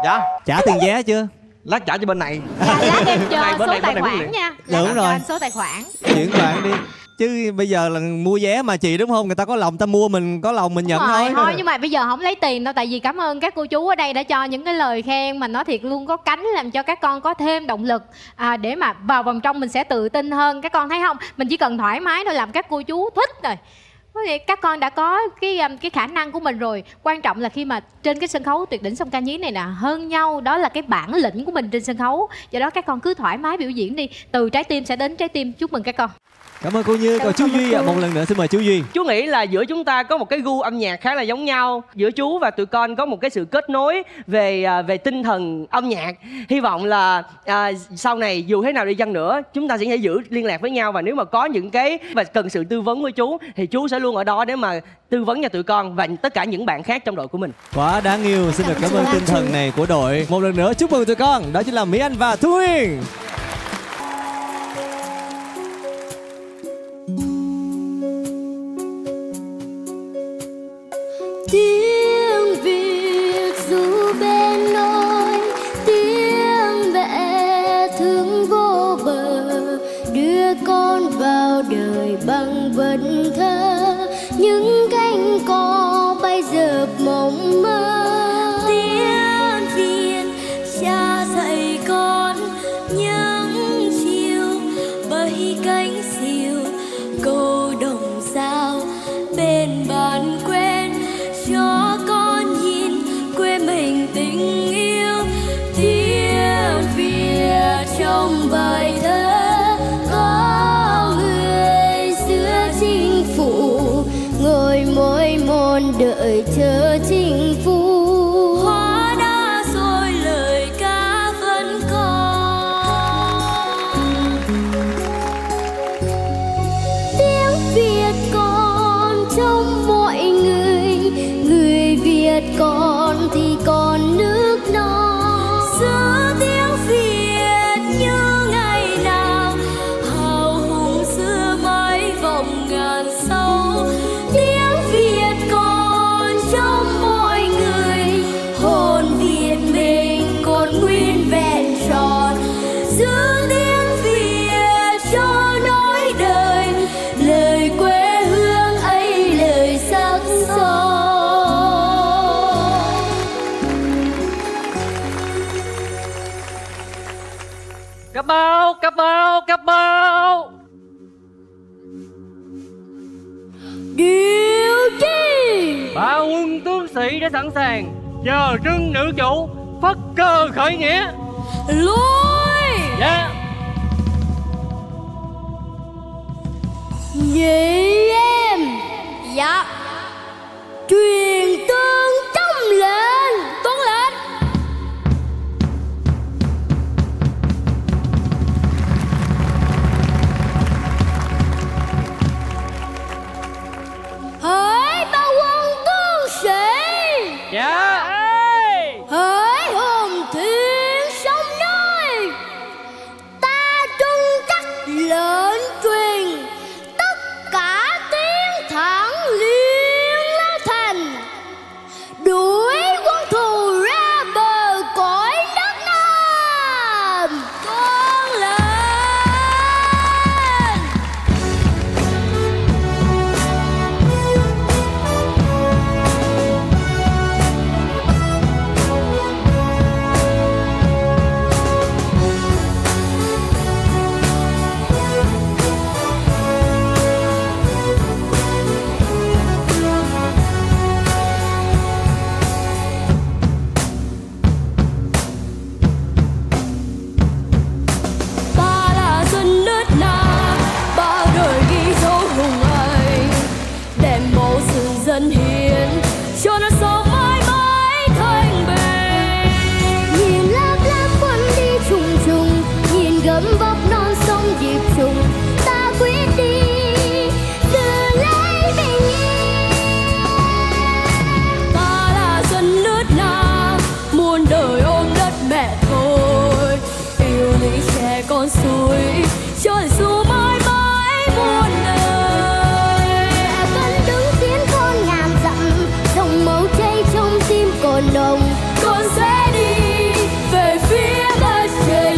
Dạ. Trả tiền vé chưa? Lát trả cho bên này. Dạ, lát em cho này, bên số này, tài khoản nha. Đúng rồi. Số tài khoản. Chuyển khoản đi. Chứ bây giờ là mua vé mà chị đúng không? Người ta có lòng ta mua, mình có lòng mình nhận thôi. Thôi nhưng mà bây giờ không lấy tiền đâu. Tại vì cảm ơn các cô chú ở đây đã cho những cái lời khen mà nói thiệt luôn có cánh, làm cho các con có thêm động lực à, để mà vào vòng trong mình sẽ tự tin hơn. Các con thấy không? Mình chỉ cần thoải mái thôi, làm các cô chú thích rồi. Các con đã có cái cái khả năng của mình rồi. Quan trọng là khi mà trên cái sân khấu Tuyệt Đỉnh Song Ca Nhí này nè, hơn nhau đó là cái bản lĩnh của mình trên sân khấu. Do đó các con cứ thoải mái biểu diễn đi, từ trái tim sẽ đến trái tim. Chúc mừng các con. Cảm ơn cô Như. Còn chú Duy ạ, một lần nữa xin mời chú Duy. Chú nghĩ là giữa chúng ta có một cái gu âm nhạc khá là giống nhau, giữa chú và tụi con có một cái sự kết nối về về tinh thần âm nhạc. Hy vọng là à, sau này dù thế nào đi chăng nữa chúng ta sẽ giữ liên lạc với nhau, và nếu mà có những cái và cần sự tư vấn của chú thì chú sẽ luôn ở đó để mà tư vấn cho tụi con và tất cả những bạn khác trong đội của mình. Quá đáng yêu. Xin được cảm ơn tinh thần này của đội. Một lần nữa chúc mừng tụi con, đó chính là Mỹ Anh và Thu Huyền. Tiếng Việt ru bên nỗi, tiếng mẹ thương vô bờ, đưa con vào đời bằng vần thơ, những cánh cò bay dợp mộng mơ. Tiếng Việt cha dạy con những chiều bay cánh diều, câu đồng sao bên bàn quê. Cho con nhìn quê mình tình yêu, tiếng Việt trong bài thơ có người giữa chính phủ ngồi mỗi môn đợi chờ chính phủ. Hóa đã rồi lời ca vẫn còn, tiếng Việt còn trong mọi người. Người Việt con thì còn nước non, giữ tiếng Việt như ngày nào hào hùng xưa mãi vòng ngàn sâu. Tiếng Việt còn trong mọi người, hồn Việt mình còn nguyên vẹn tròn, giữ tiếng Việt cho nói đời, lời quê hương ấy lời sắc son. Cà bao, cà bao, cà bao. Điều chi? Ba quân tướng sĩ đã sẵn sàng, chờ trưng nữ chủ phất cơ khởi nghĩa. Lôi. Dạ. Nhị em. Dạ. Truyền. dân hiền cho nó sống mãi mãi thanh bình. Nhìn lác lác quân đi trùng trùng, nhìn gấm vóc non sông dịp trùng, ta quyết đi từ lấy bình yên. Ta là dân nước Na, muôn đời ôm đất mẹ thôi, yêu lấy trẻ con suối cho dù mãi mãi muôn đời. Vẫn đứng tiến con ngàn dặm, dòng máu chảy trong tim cồn đồng, con sẽ đi về phía đất trời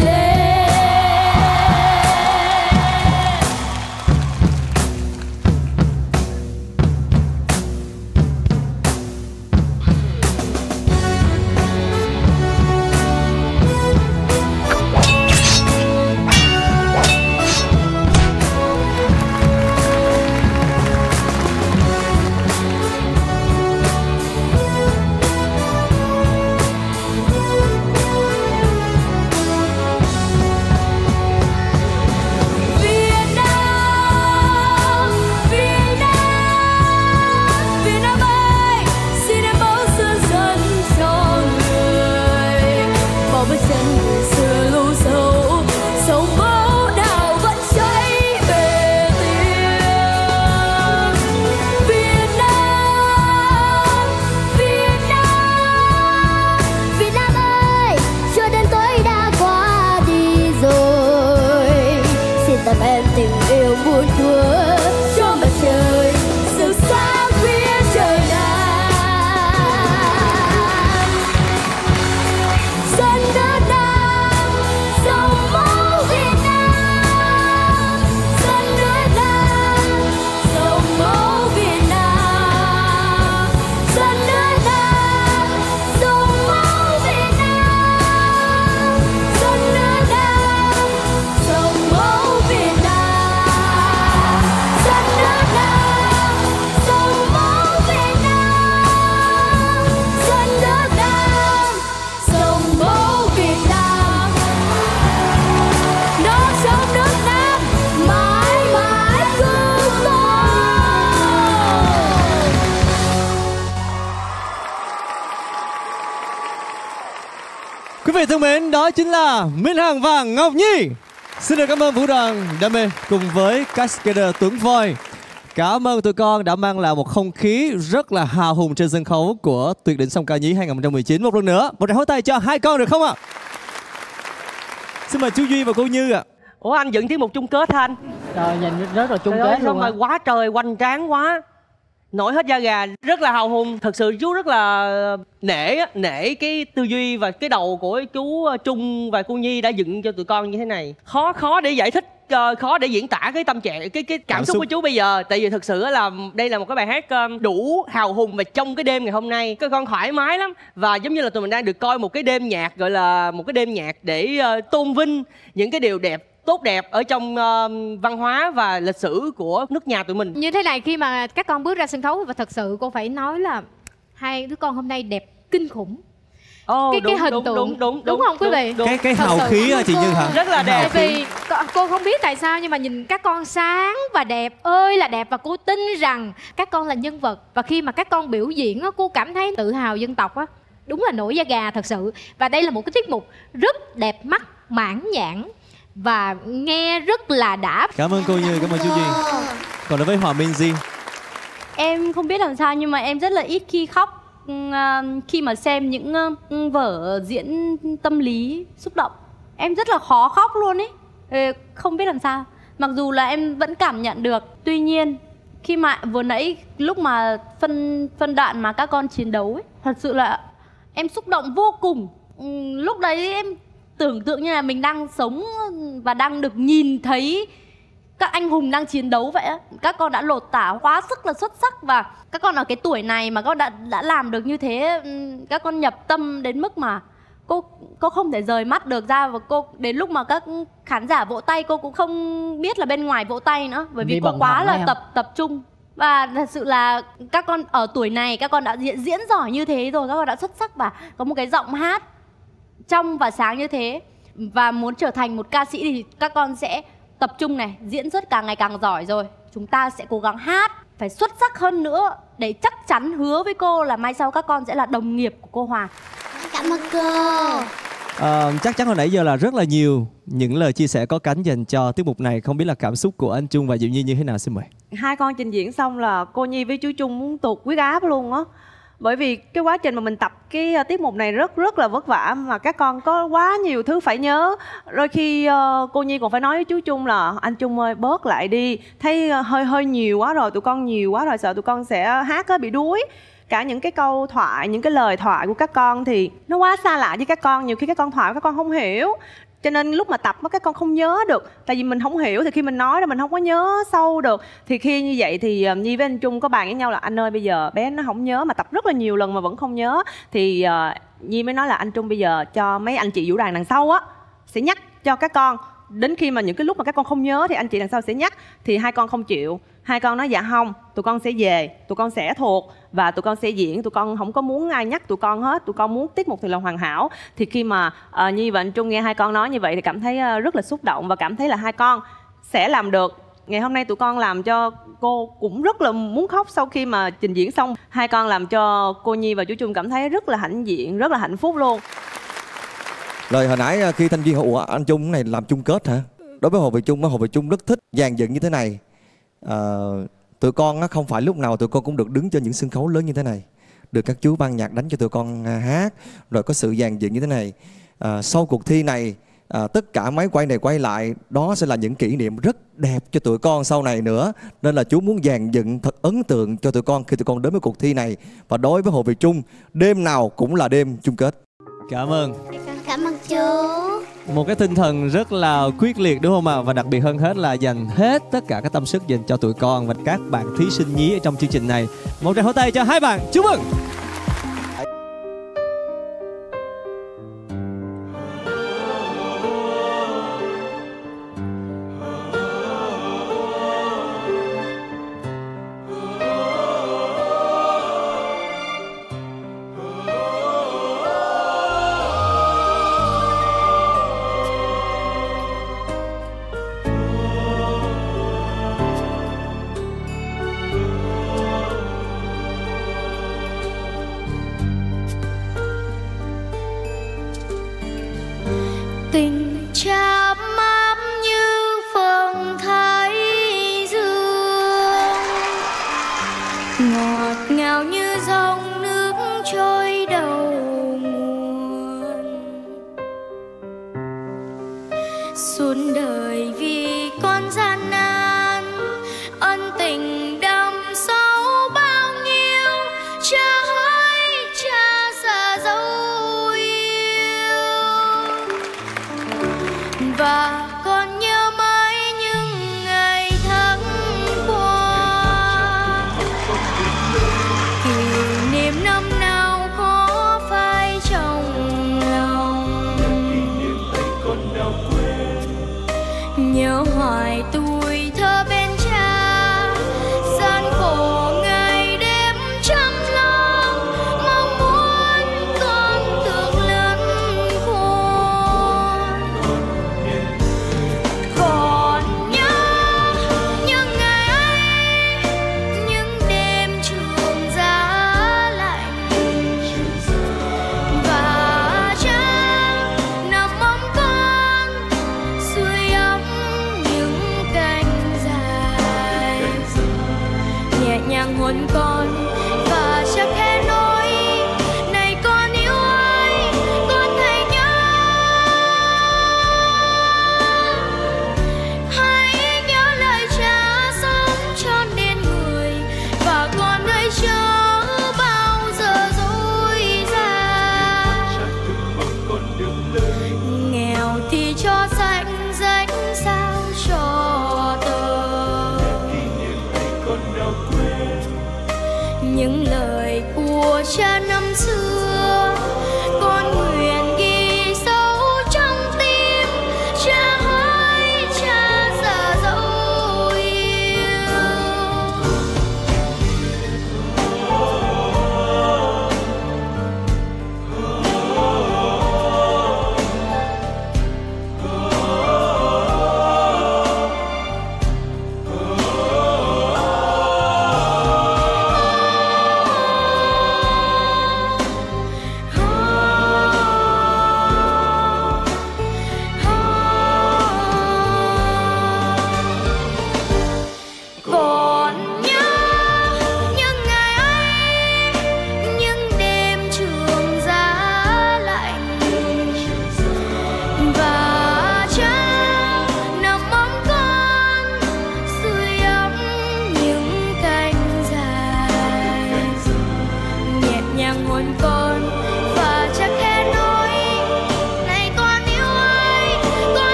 thân mến. Đó chính là Minh Hằng và Ngọc Nhi. Xin được cảm ơn Vũ đoàn Đam Mê cùng với Cascader Tuấn Voi. Cảm ơn tụi con đã mang lại một không khí rất là hào hùng trên sân khấu của Tuyệt Đỉnh Song Ca Nhí hai không một chín. Một lần nữa, một tràng hỗ tay cho hai con được không ạ? À? Xin mời chú Duy và cô Như ạ. À. Ủa anh dựng tiết mục chung kết hả anh? Trời, nhìn rất là chung kết luôn. Rồi quá trời, hoành tráng quá. Nổi hết da gà, rất là hào hùng. Thật sự chú rất là nể nể cái tư duy và cái đầu của chú Trung và cô Nhi đã dựng cho tụi con như thế này. Khó khó để giải thích, khó để diễn tả cái tâm trạng, cái cái cảm, cảm xúc của chú bây giờ. Tại vì thật sự là đây là một cái bài hát đủ hào hùng. Và trong cái đêm ngày hôm nay, các con thoải mái lắm. Và giống như là tụi mình đang được coi một cái đêm nhạc, gọi là một cái đêm nhạc để tôn vinh những cái điều đẹp, tốt đẹp ở trong uh, văn hóa và lịch sử của nước nhà tụi mình. Như thế này khi mà các con bước ra sân khấu, và thật sự cô phải nói là hai đứa con hôm nay đẹp kinh khủng. Oh, cái, đúng, cái hình đúng, tượng đúng, đúng, đúng không đúng, quý vị đúng, đúng. Cái cái hào khí á chị Như hả? Rất là đẹp. Tại vì cô không biết tại sao nhưng mà nhìn các con sáng và đẹp ơi là đẹp. Và cô tin rằng các con là nhân vật. Và khi mà các con biểu diễn á, cô cảm thấy tự hào dân tộc á. Đúng là nổi da gà thật sự. Và đây là một cái tiết mục rất đẹp mắt, mãn nhãn và nghe rất là đã. Cảm ơn cô Như, cảm ơn chú Duyên. Còn đối với Hòa Minh Di, em không biết làm sao nhưng mà em rất là ít khi khóc khi mà xem những vở diễn tâm lý xúc động. Em rất là khó khóc luôn ấy, không biết làm sao. Mặc dù là em vẫn cảm nhận được. Tuy nhiên khi mà vừa nãy lúc mà phân phân đoạn mà các con chiến đấu ấy, thật sự là em xúc động vô cùng. Lúc đấy em tưởng tượng như là mình đang sống và đang được nhìn thấy các anh hùng đang chiến đấu vậy á. Các con đã lột tả quá sức là xuất sắc. Và các con ở cái tuổi này mà con đã, đã làm được như thế. Các con nhập tâm đến mức mà cô, cô không thể rời mắt được ra. Và cô đến lúc mà các khán giả vỗ tay cô cũng không biết là bên ngoài vỗ tay nữa. Bởi vì đi cô quá là tập tập trung. Và thật sự là các con ở tuổi này các con đã diễn, diễn giỏi như thế rồi. Các con đã xuất sắc và có một cái giọng hát trong và sáng như thế. Và muốn trở thành một ca sĩ thì các con sẽ tập trung này, diễn xuất càng ngày càng giỏi rồi. Chúng ta sẽ cố gắng hát phải xuất sắc hơn nữa để chắc chắn hứa với cô là mai sau các con sẽ là đồng nghiệp của cô Hòa. Cảm ơn cô. À, chắc chắn hồi nãy giờ là rất là nhiều những lời chia sẻ có cánh dành cho tiết mục này. Không biết là cảm xúc của anh Trung và Diệu Nhi như thế nào, xin mời. Hai con trình diễn xong là cô Nhi với chú Trung muốn tụt huyết áp luôn á. Bởi vì cái quá trình mà mình tập cái tiết mục này rất rất là vất vả, mà các con có quá nhiều thứ phải nhớ. Đôi khi uh, cô Nhi còn phải nói với chú Trung là anh Trung ơi bớt lại đi, thấy uh, hơi hơi nhiều quá rồi, tụi con nhiều quá rồi, sợ tụi con sẽ hát uh, bị đuối. Cả những cái câu thoại, những cái lời thoại của các con thì nó quá xa lạ với các con. Nhiều khi các con thoại các con không hiểu, cho nên lúc mà tập các con không nhớ được. Tại vì mình không hiểu thì khi mình nói là mình không có nhớ sâu được. Thì khi như vậy thì Nhi với anh Trung có bàn với nhau là anh ơi bây giờ bé nó không nhớ, mà tập rất là nhiều lần mà vẫn không nhớ. Thì uh, Nhi mới nói là anh Trung bây giờ cho mấy anh chị vũ đoàn đằng sau á sẽ nhắc cho các con. Đến khi mà những cái lúc mà các con không nhớ thì anh chị đằng sau sẽ nhắc. Thì hai con không chịu. Hai con nói dạ không, tụi con sẽ về, tụi con sẽ thuộc và tụi con sẽ diễn. Tụi con không có muốn ai nhắc tụi con hết, tụi con muốn tiết mục thì là hoàn hảo. Thì khi mà uh, Nhi và anh Trung nghe hai con nói như vậy thì cảm thấy uh, rất là xúc động và cảm thấy là hai con sẽ làm được. Ngày hôm nay tụi con làm cho cô cũng rất là muốn khóc sau khi mà trình diễn xong. Hai con làm cho cô Nhi và chú Trung cảm thấy rất là hãnh diện, rất là hạnh phúc luôn. Rồi hồi nãy khi Thanh Duy hậu anh Trung này làm chung kết hả? Đối với Hồ Việt Trung, Hồ Việt Trung rất thích dàn dựng như thế này. Uh, tụi con không phải lúc nào tụi con cũng được đứng trên những sân khấu lớn như thế này, được các chú ban nhạc đánh cho tụi con hát, rồi có sự dàn dựng như thế này. uh, Sau cuộc thi này, uh, tất cả máy quay này quay lại, đó sẽ là những kỷ niệm rất đẹp cho tụi con sau này nữa. Nên là chú muốn dàn dựng thật ấn tượng cho tụi con khi tụi con đến với cuộc thi này. Và đối với Hồ Việt Trung, đêm nào cũng là đêm chung kết. Cảm ơn. Cảm ơn chú. Một cái tinh thần rất là quyết liệt đúng không ạ? À? Và đặc biệt hơn hết là dành hết tất cả các tâm sức dành cho tụi con và các bạn thí sinh nhí ở trong chương trình này. Một tràng vỗ tay cho hai bạn. Chúc mừng.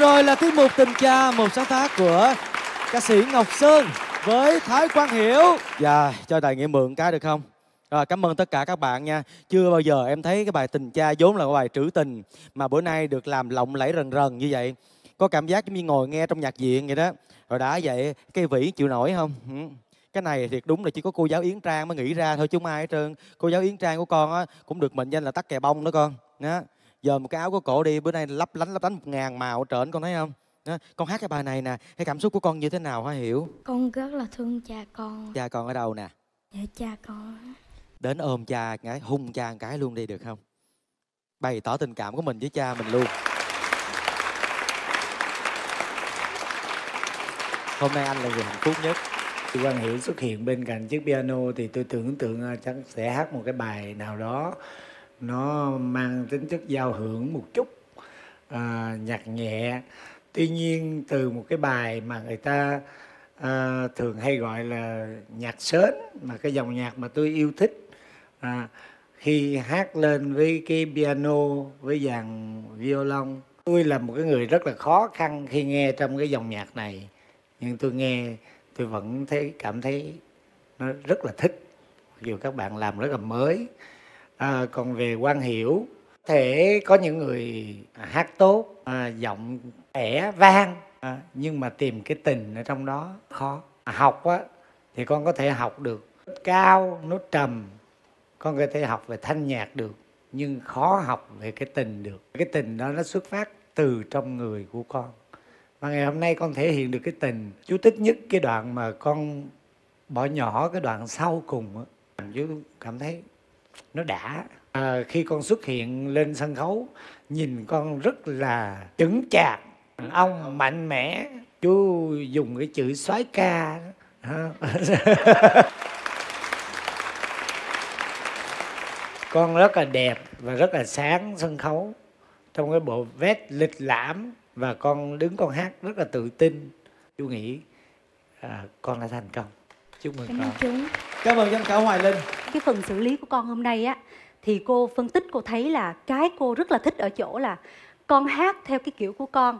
Rồi là tiết mục Tình Cha, một sáng tác của ca sĩ Ngọc Sơn với Thái Quang Hiểu. Dạ, cho Tài Nghĩa mượn cái được không? Rồi, cảm ơn tất cả các bạn nha. Chưa bao giờ em thấy cái bài Tình Cha vốn là cái bài trữ tình mà bữa nay được làm lộng lẫy rần rần như vậy. Có cảm giác giống như ngồi nghe trong nhạc viện vậy đó. Rồi đã vậy, cây vĩ chịu nổi không? Cái này thiệt đúng là chỉ có cô giáo Yến Trang mới nghĩ ra thôi chứ không ai hết trơn. Cô giáo Yến Trang của con á, cũng được mệnh danh là tắc kè bông đó con. Đó. Giờ một cái áo của cổ đi, bữa nay lấp lánh lấp lánh một ngàn màu trển, con thấy không? Đó. Con hát cái bài này nè, cái cảm xúc của con như thế nào hả Hiểu? Con rất là thương cha con. Cha con ở đâu nè? Dạ cha con. Đến ôm cha, hung cha một cái luôn đi được không? Bày tỏ tình cảm của mình với cha mình luôn. Hôm nay anh là người hạnh phúc nhất. Khi Quang Hiểu xuất hiện bên cạnh chiếc piano thì tôi tưởng tượng chắc sẽ hát một cái bài nào đó nó mang tính chất giao hưởng một chút, à, nhạc nhẹ. Tuy nhiên từ một cái bài mà người ta à, thường hay gọi là nhạc sến, mà cái dòng nhạc mà tôi yêu thích, à, khi hát lên với cái piano, với dàn violon, tôi là một cái người rất là khó khăn khi nghe trong cái dòng nhạc này. Nhưng tôi nghe tôi vẫn thấy, cảm thấy nó rất là thích. Dù các bạn làm rất là mới. À, còn về Quang Hiểu, thể có những người hát tốt, à, giọng trẻ vang, à, nhưng mà tìm cái tình ở trong đó khó. À, học á, thì con có thể học được nốt cao, nốt trầm, con có thể học về thanh nhạc được, nhưng khó học về cái tình được. Cái tình đó nó xuất phát từ trong người của con. Và ngày hôm nay con thể hiện được cái tình. Chú thích nhất cái đoạn mà con bỏ nhỏ, cái đoạn sau cùng á, chú cảm thấy nó đã. À, khi con xuất hiện lên sân khấu, nhìn con rất là chững chạc, đàn ông mạnh mẽ. Chú dùng cái chữ soái ca. Con rất là đẹp và rất là sáng sân khấu, trong cái bộ vest lịch lãm. Và con đứng con hát rất là tự tin. Chú nghĩ à, con đã thành công. Chúc mừng con. Chúng. Cảm ơn giám khảo Hoài Linh. Cái phần xử lý của con hôm nay á, thì cô phân tích cô thấy là cái cô rất là thích ở chỗ là con hát theo cái kiểu của con.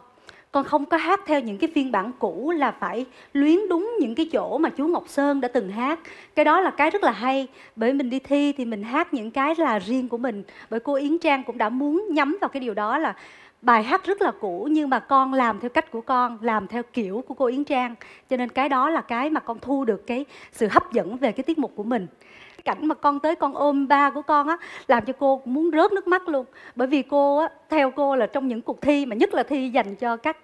Con không có hát theo những cái phiên bản cũ là phải luyến đúng những cái chỗ mà chú Ngọc Sơn đã từng hát. Cái đó là cái rất là hay. Bởi mình đi thi thì mình hát những cái là riêng của mình. Bởi cô Yến Trang cũng đã muốn nhắm vào cái điều đó là bài hát rất là cũ nhưng mà con làm theo cách của con, làm theo kiểu của cô Yến Trang. Cho nên cái đó là cái mà con thu được cái sự hấp dẫn về cái tiết mục của mình. Cái cảnh mà con tới con ôm ba của con á, làm cho cô muốn rớt nước mắt luôn. Bởi vì cô á, theo cô là trong những cuộc thi, mà nhất là thi dành cho các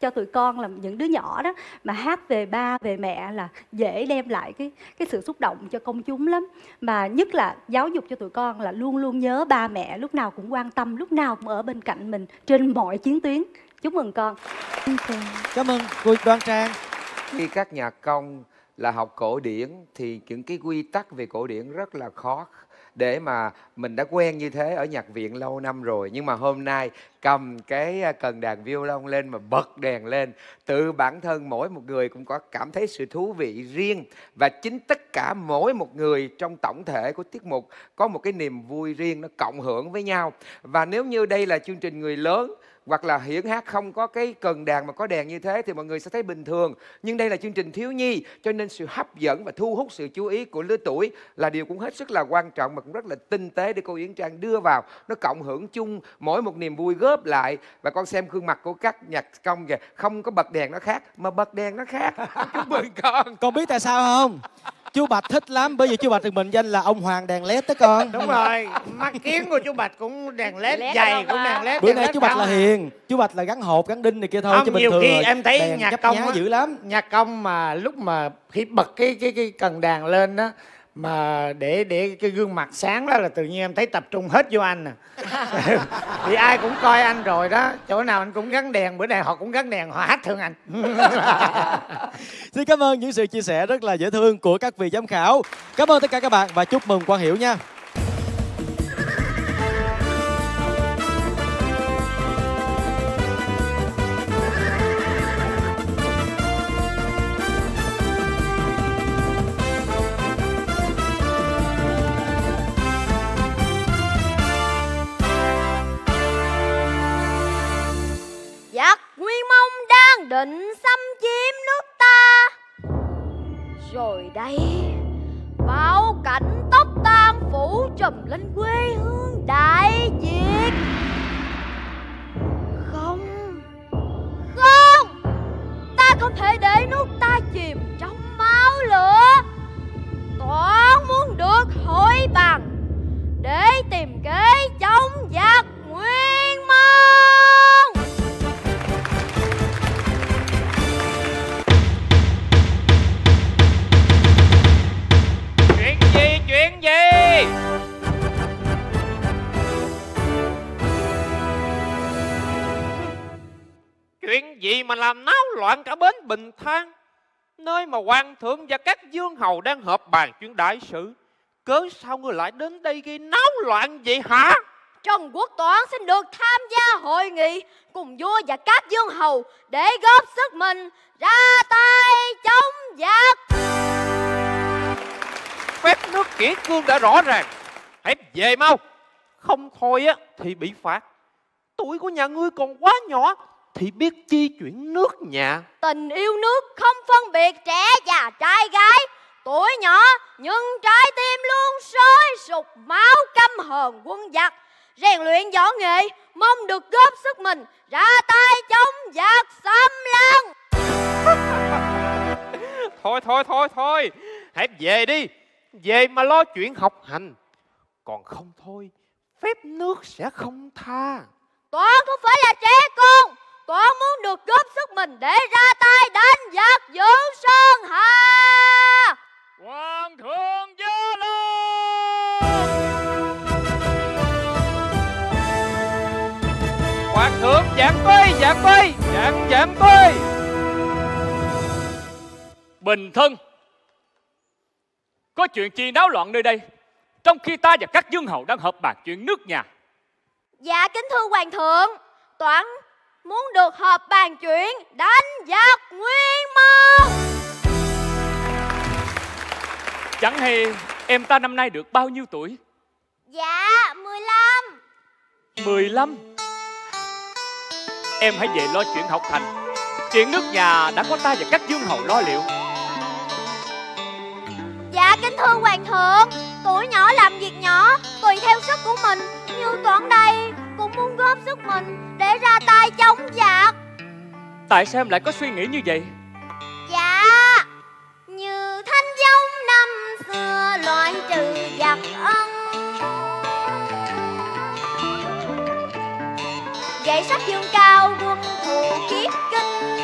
cho tụi con, là những đứa nhỏ đó, mà hát về ba, về mẹ là dễ đem lại cái cái sự xúc động cho công chúng lắm. Mà nhất là giáo dục cho tụi con là luôn luôn nhớ ba mẹ, lúc nào cũng quan tâm, lúc nào cũng ở bên cạnh mình trên mọi chiến tuyến. Chúc mừng con. Cảm ơn cô Đoàn Trang. Khi các nhạc công là học cổ điển thì những cái quy tắc về cổ điển rất là khó để mà mình đã quen như thế ở nhạc viện lâu năm rồi. Nhưng mà hôm nay cầm cái cần đàn violon lên mà bật đèn lên, tự bản thân mỗi một người cũng có cảm thấy sự thú vị riêng. Và chính tất cả mỗi một người trong tổng thể của tiết mục có một cái niềm vui riêng, nó cộng hưởng với nhau. Và nếu như đây là chương trình người lớn hoặc là hiển hát không có cái cần đàn mà có đèn như thế thì mọi người sẽ thấy bình thường. Nhưng đây là chương trình thiếu nhi, cho nên sự hấp dẫn và thu hút sự chú ý của lứa tuổi là điều cũng hết sức là quan trọng, mà cũng rất là tinh tế để cô Yến Trang đưa vào. Nó cộng hưởng chung mỗi một niềm vui góp lại. Và con xem gương mặt của các nhạc công kìa, không có bật đèn nó khác, mà bật đèn nó khác. Chúc mừng con. Con biết tại sao không? Chú Bạch thích lắm, bởi vì chú Bạch được mệnh danh là ông hoàng đèn led đó con. Đúng rồi, mắt kiến của chú Bạch cũng đèn led, giày cũng đèn led. Bữa nay chú Bạch là hiền, chú Bạch là gắn hộp, gắn đinh này kia thôi. Không, chứ bình thường khi em thấy nhạc công á, dữ lắm. Nhạc công mà lúc mà khi bật cái cái cái cần đàn lên á, mà để để cái gương mặt sáng đó là tự nhiên em thấy tập trung hết vô anh nè. Thì ai cũng coi anh rồi đó, chỗ nào anh cũng gắn đèn, bữa nay họ cũng gắn đèn, họ hát thương anh. Xin cảm ơn những sự chia sẻ rất là dễ thương của các vị giám khảo. Cảm ơn tất cả các bạn và chúc mừng Quang Hiểu nha. Nguyên Mông đang định xâm chiếm nước ta, rồi đây báo cảnh tóc tan phủ trùm lên quê hương Đại Việt. Không, không, ta không thể để nước ta chìm trong máu lửa. Toán muốn được hỏi bằng để tìm kế chống giặc Nguyên Mông. Chuyện gì? Chuyện gì mà làm náo loạn cả bến Bình Thang, nơi mà hoàng thượng và các vương hầu đang họp bàn chuyện đại sự? Cớ sao ngươi lại đến đây gây náo loạn vậy hả? Trần Quốc Toản xin được tham gia hội nghị cùng vua và các vương hầu để góp sức mình ra tay chống giặc. Phép nước kỷ cương đã rõ ràng, hãy về mau, không thôi á thì bị phạt. Tuổi của nhà ngươi còn quá nhỏ thì biết chi chuyện nước nhà. Tình yêu nước không phân biệt trẻ già trai gái, tuổi nhỏ nhưng trái tim luôn sôi sục máu căm hờn quân giặc, rèn luyện võ nghệ, mong được góp sức mình ra tay chống giặc xâm lăng. Thôi thôi thôi thôi, hãy về đi, về mà lo chuyện học hành. Còn không thôi phép nước sẽ không tha. Toán không phải là trẻ con, Toán muốn được góp sức mình để ra tay đánh giặc Dưỡng Sơn Hà. Hoàng thượng gia lâm. Hoàng thượng giảng quy, giảng quy, giảng giảng quy. Bình thân, có chuyện chi náo loạn nơi đây, trong khi ta và các vương hầu đang họp bàn chuyện nước nhà? Dạ kính thưa hoàng thượng, Toản muốn được họp bàn chuyện đánh giặc Nguyên Mông. Chẳng hay em ta năm nay được bao nhiêu tuổi? Dạ mười lăm. mười lăm. Em hãy về lo chuyện học hành, chuyện nước nhà đã có ta và các vương hầu lo liệu. Dạ kính thưa hoàng thượng, tuổi nhỏ làm việc nhỏ, tùy theo sức của mình, như Toản đây cũng muốn góp sức mình để ra tay chống giặc. Tại sao em lại có suy nghĩ như vậy? Dạ, như thanh giống năm xưa loại trừ giặc ân, dạy sách dương cao quân thù kiếp kinh,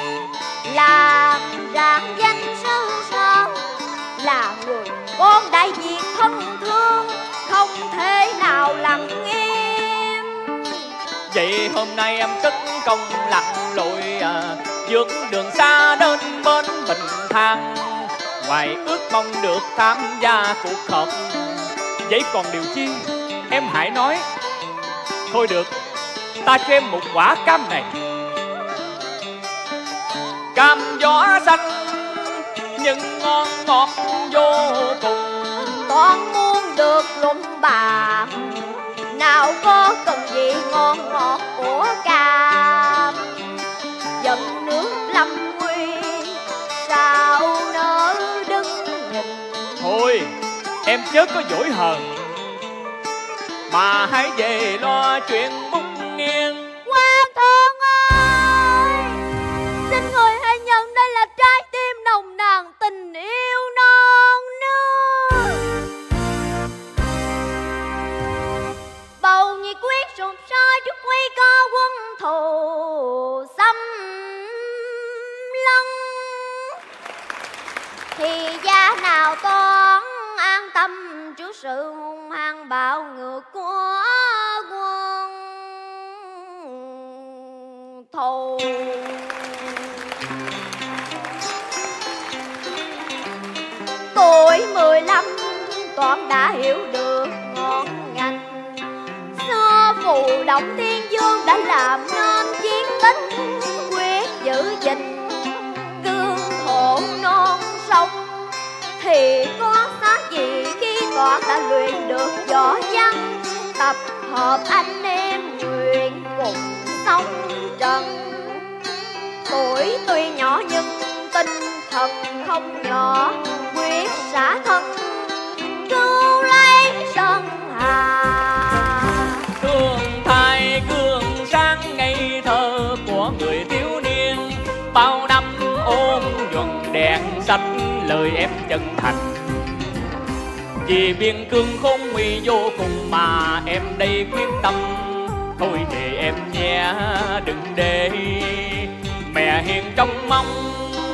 làm rạng danh sư sơn là người con Đại Việt thân thương, không thể nào lặng im. Vậy hôm nay em cất công lặn lội vượt à, đường xa đến bến Bình Thang, ngoài ước mong được tham gia cuộc họp Vậy còn điều chi em hãy nói. Thôi được, ta cho em một quả cam này. Cam gió xanh nhưng ngon ngọt vô cùng. Con muốn được lụm bà, nào có cần gì ngon ngọt của cam. Giận nước lâm nguy, sao nỡ đứng nhìn. Thôi em chớ có dỗi hờn, mà hãy về lo chuyện bút nghiêng. Qua thương ơi, xin người hãy nhận đây là trái tim nồng nàn tình yêu non nước. Bầu nhiệt quyết sụp sôi trước nguy cơ quân thù xâm lăng, thì gia nào con an tâm trước sự hung hăng bạo ngược của quân thù. Tuổi mười lăm Toản đã hiểu được ngọn ngành, xưa phù động thiên vương đã làm nên chiến tích quyết giữ gìn gương thổ non sông. Thì có khác gì khi Toản đã luyện được võ văn, tập hợp anh em nguyện cùng sống trần. Tuổi tuy nhỏ nhưng tinh thần không nhỏ, quyết xả thân cứu lấy sơn hà. Gương thay gương sáng ngây thơ của người thiếu niên, bao năm ôn nhuận đèn xanh lời em chân thành. Vì biên cương khôn nguy vô cùng mà em đây quyết tâm. Thôi để em nhé, đừng để mẹ hiền trong mong.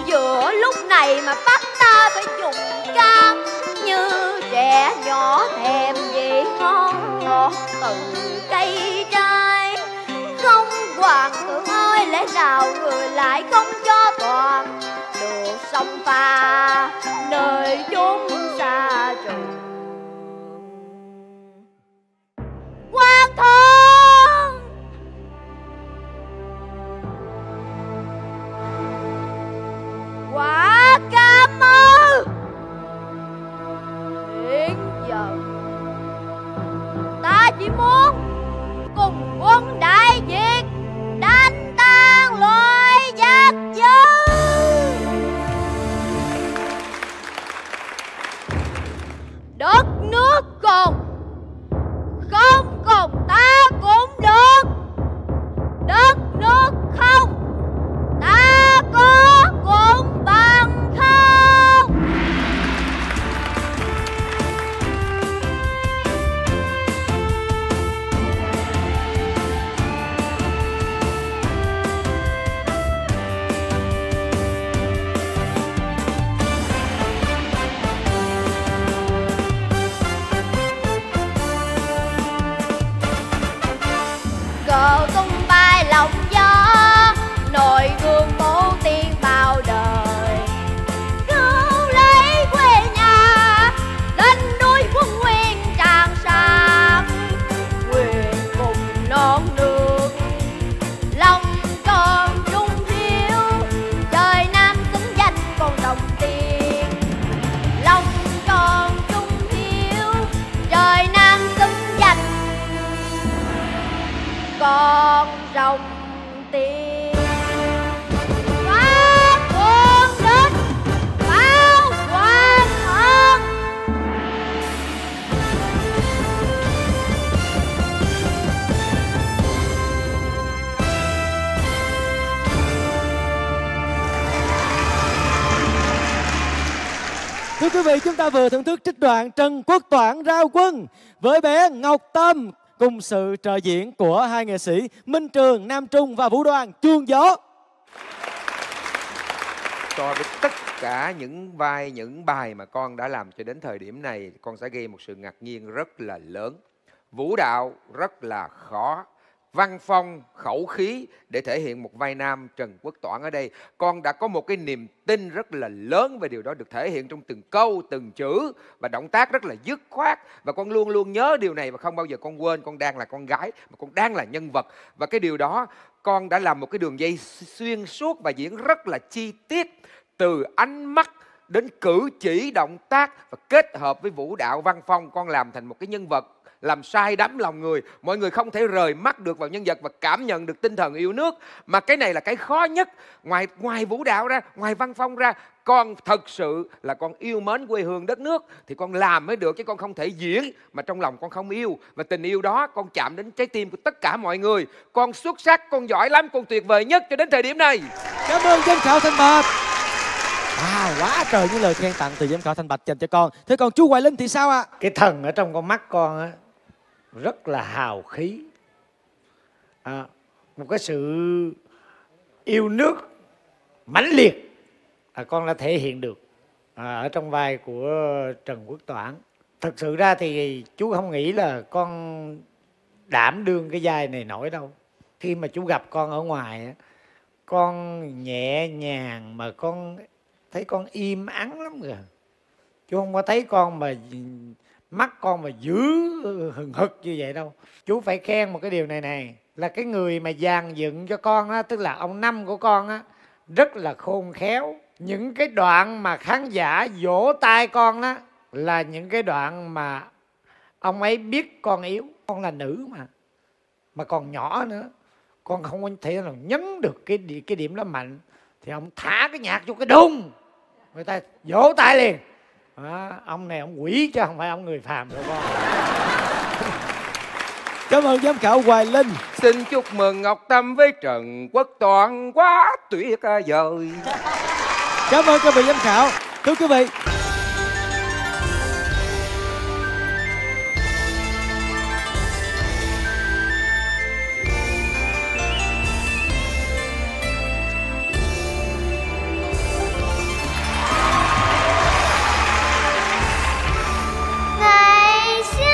Giữa lúc này mà bắt ta phải dùng cam, như trẻ nhỏ thèm vị ngon ngọt từ cây trái. Không hoàng thượng ơi, lẽ nào người lại không cho Toàn được sông pha nơi chốn xa trường. Quan thương quả cam ư? Hiện giờ ta chỉ muốn cùng quân đại Việt đánh tan loại giặc dữ. Đất nước còn không còn ta cũng được, đất nước không ta có cũng bằng không. Cờ tung bay lòng gió, nội gương bố tiên bao đời. Cứu lấy quê nhà, lên núi quân nguyên tràn sang. Quyền cùng non nước, lòng còn trung hiếu. Trời Nam xứng danh còn đồng tiền, lòng còn trung hiếu. Trời Nam xứng danh con rồng tiên. Phá quân địch báo quan thân, thưa quý vị, chúng ta vừa thưởng thức trích đoạn Trần Quốc Toản rao quân với bé Ngọc Tâm cùng sự trợ diễn của hai nghệ sĩ Minh Trường, Nam Trung và Vũ Đoàn Chuông Gió. Cho với tất cả những vai, những bài mà con đã làm cho đến thời điểm này, con sẽ gây một sự ngạc nhiên rất là lớn. Vũ đạo rất là khó, văn phong, khẩu khí để thể hiện một vai nam Trần Quốc Toản ở đây. Con đã có một cái niềm tin rất là lớn về điều đó, được thể hiện trong từng câu, từng chữ và động tác rất là dứt khoát. Và con luôn luôn nhớ điều này và không bao giờ con quên, con đang là con gái, mà con đang là nhân vật. Và cái điều đó con đã làm một cái đường dây xuyên suốt và diễn rất là chi tiết, từ ánh mắt đến cử chỉ, động tác và kết hợp với vũ đạo, văn phong. Con làm thành một cái nhân vật làm say đắm lòng người. Mọi người không thể rời mắt được vào nhân vật và cảm nhận được tinh thần yêu nước. Mà cái này là cái khó nhất. Ngoài, ngoài vũ đạo ra, ngoài văn phong ra, con thật sự là con yêu mến quê hương đất nước thì con làm mới được, chứ con không thể diễn mà trong lòng con không yêu. Và tình yêu đó con chạm đến trái tim của tất cả mọi người. Con xuất sắc, con giỏi lắm, con tuyệt vời nhất cho đến thời điểm này. Cảm ơn giám khảo Thanh Bạch. Wow, quá trời những lời khen tặng từ giám khảo Thanh Bạch dành cho con. Thế còn chú Hoài Linh thì sao ạ? À? Cái thần ở trong con mắt con á, rất là hào khí, à, một cái sự yêu nước mãnh liệt, à, con đã thể hiện được à, ở trong vai của Trần Quốc Toản. Thật sự ra thì chú không nghĩ là con đảm đương cái vai này nổi đâu. Khi mà chú gặp con ở ngoài, con nhẹ nhàng mà con thấy con im ắng lắm rồi. Chú không có thấy con mà mắt con mà dữ hừng hực như vậy đâu. Chú phải khen một cái điều này này, là cái người mà dàn dựng cho con á, tức là ông Năm của con á, rất là khôn khéo. Những cái đoạn mà khán giả vỗ tay con đó là những cái đoạn mà ông ấy biết con yếu. Con là nữ mà, mà còn nhỏ nữa, con không có thể nào nhấn được cái điểm, cái điểm đó mạnh. Thì ông thả cái nhạc vô cái đùng, người ta vỗ tay liền. À, ông này ông quỷ chứ không phải ông người phàm đâu con. Cảm ơn giám khảo Hoài Linh. Xin chúc mừng Ngọc Tâm với Trần Quốc Toản quá tuyệt vời. Cảm ơn các vị giám khảo. Thưa quý vị, hãy subscribe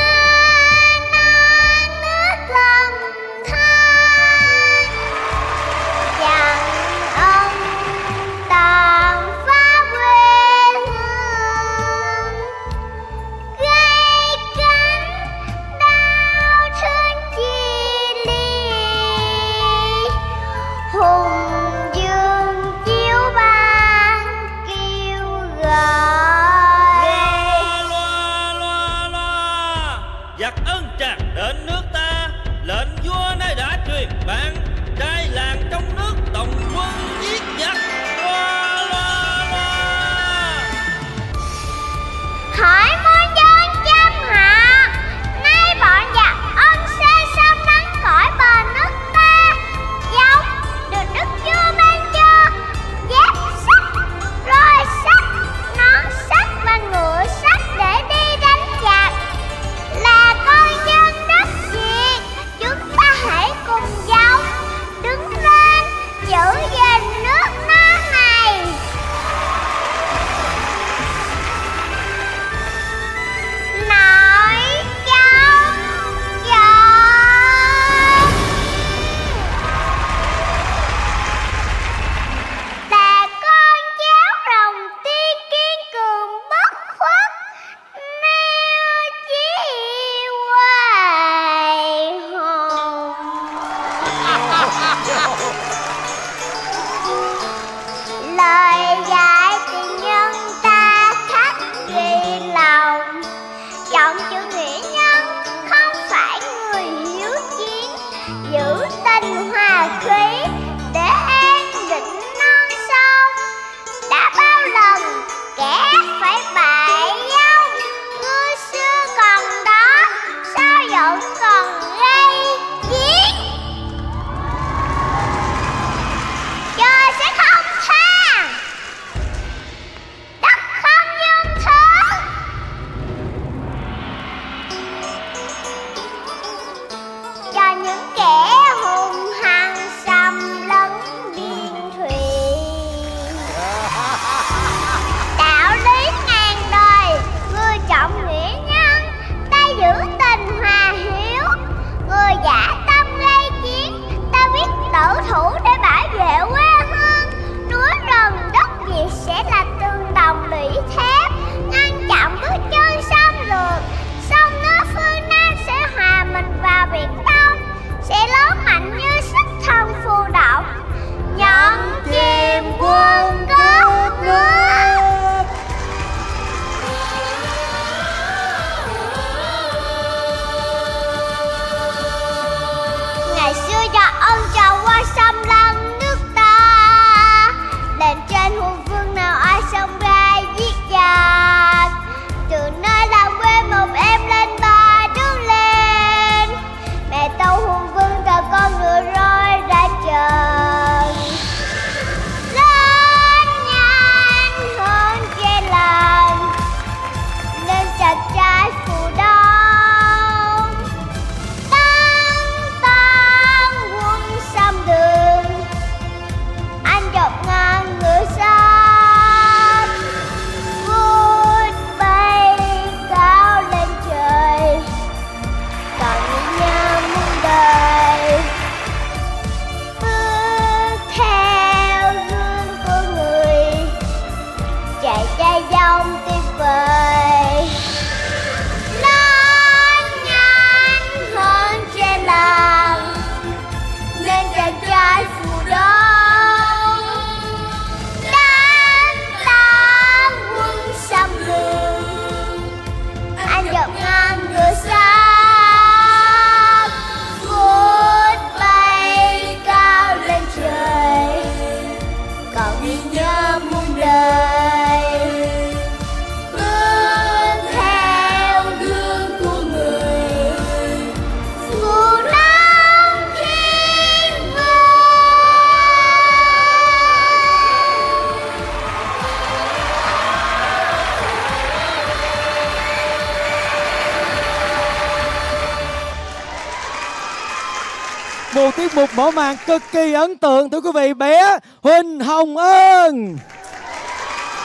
tiết mục mở màn cực kỳ ấn tượng thưa quý vị, bé Huỳnh Hồng Ân.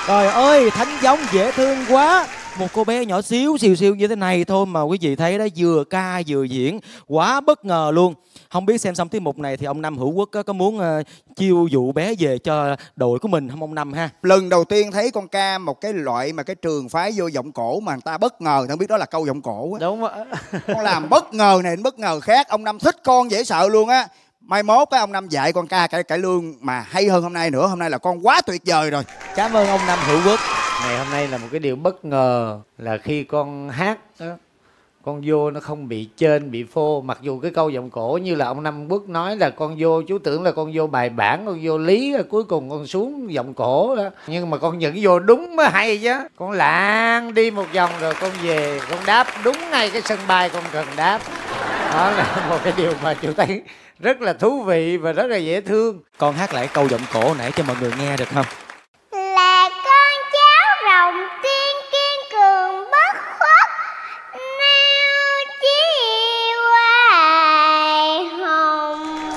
Trời ơi, thánh giống dễ thương quá. Một cô bé nhỏ xíu xìu xìu như thế này thôi mà quý vị thấy đó, vừa ca vừa diễn, quá bất ngờ luôn. Không biết xem xong tiết mục này thì ông Nam Hữu Quốc có, có muốn uh, chiêu dụ bé về cho đội của mình không ông Nam ha? Lần đầu tiên thấy con ca một cái loại mà cái trường phái vô giọng cổ mà người ta bất ngờ, không biết đó là câu giọng cổ á. Đúng á. Con làm bất ngờ này đến bất ngờ khác, ông Nam thích con dễ sợ luôn á. Mai mốt cái ông Nam dạy con ca cải cải lương mà hay hơn hôm nay nữa. Hôm nay là con quá tuyệt vời rồi. Cảm ơn ông Nam Hữu Quốc. Ngày hôm nay là một cái điều bất ngờ là khi con hát đó, con vô nó không bị trên bị phô. Mặc dù cái câu giọng cổ như là ông Nam Quốc nói là con vô, chú tưởng là con vô bài bản, con vô lý, cuối cùng con xuống giọng cổ đó. Nhưng mà con vẫn vô đúng mới hay chứ. Con lạng đi một vòng rồi con về, con đáp đúng ngay cái sân bay con cần đáp. Đó là một cái điều mà chú thấy rất là thú vị và rất là dễ thương. Con hát lại câu giọng cổ nãy cho mọi người nghe được không? Là con cháu rồng tiên kiên cường bất khuất, nao chí hoài hồng.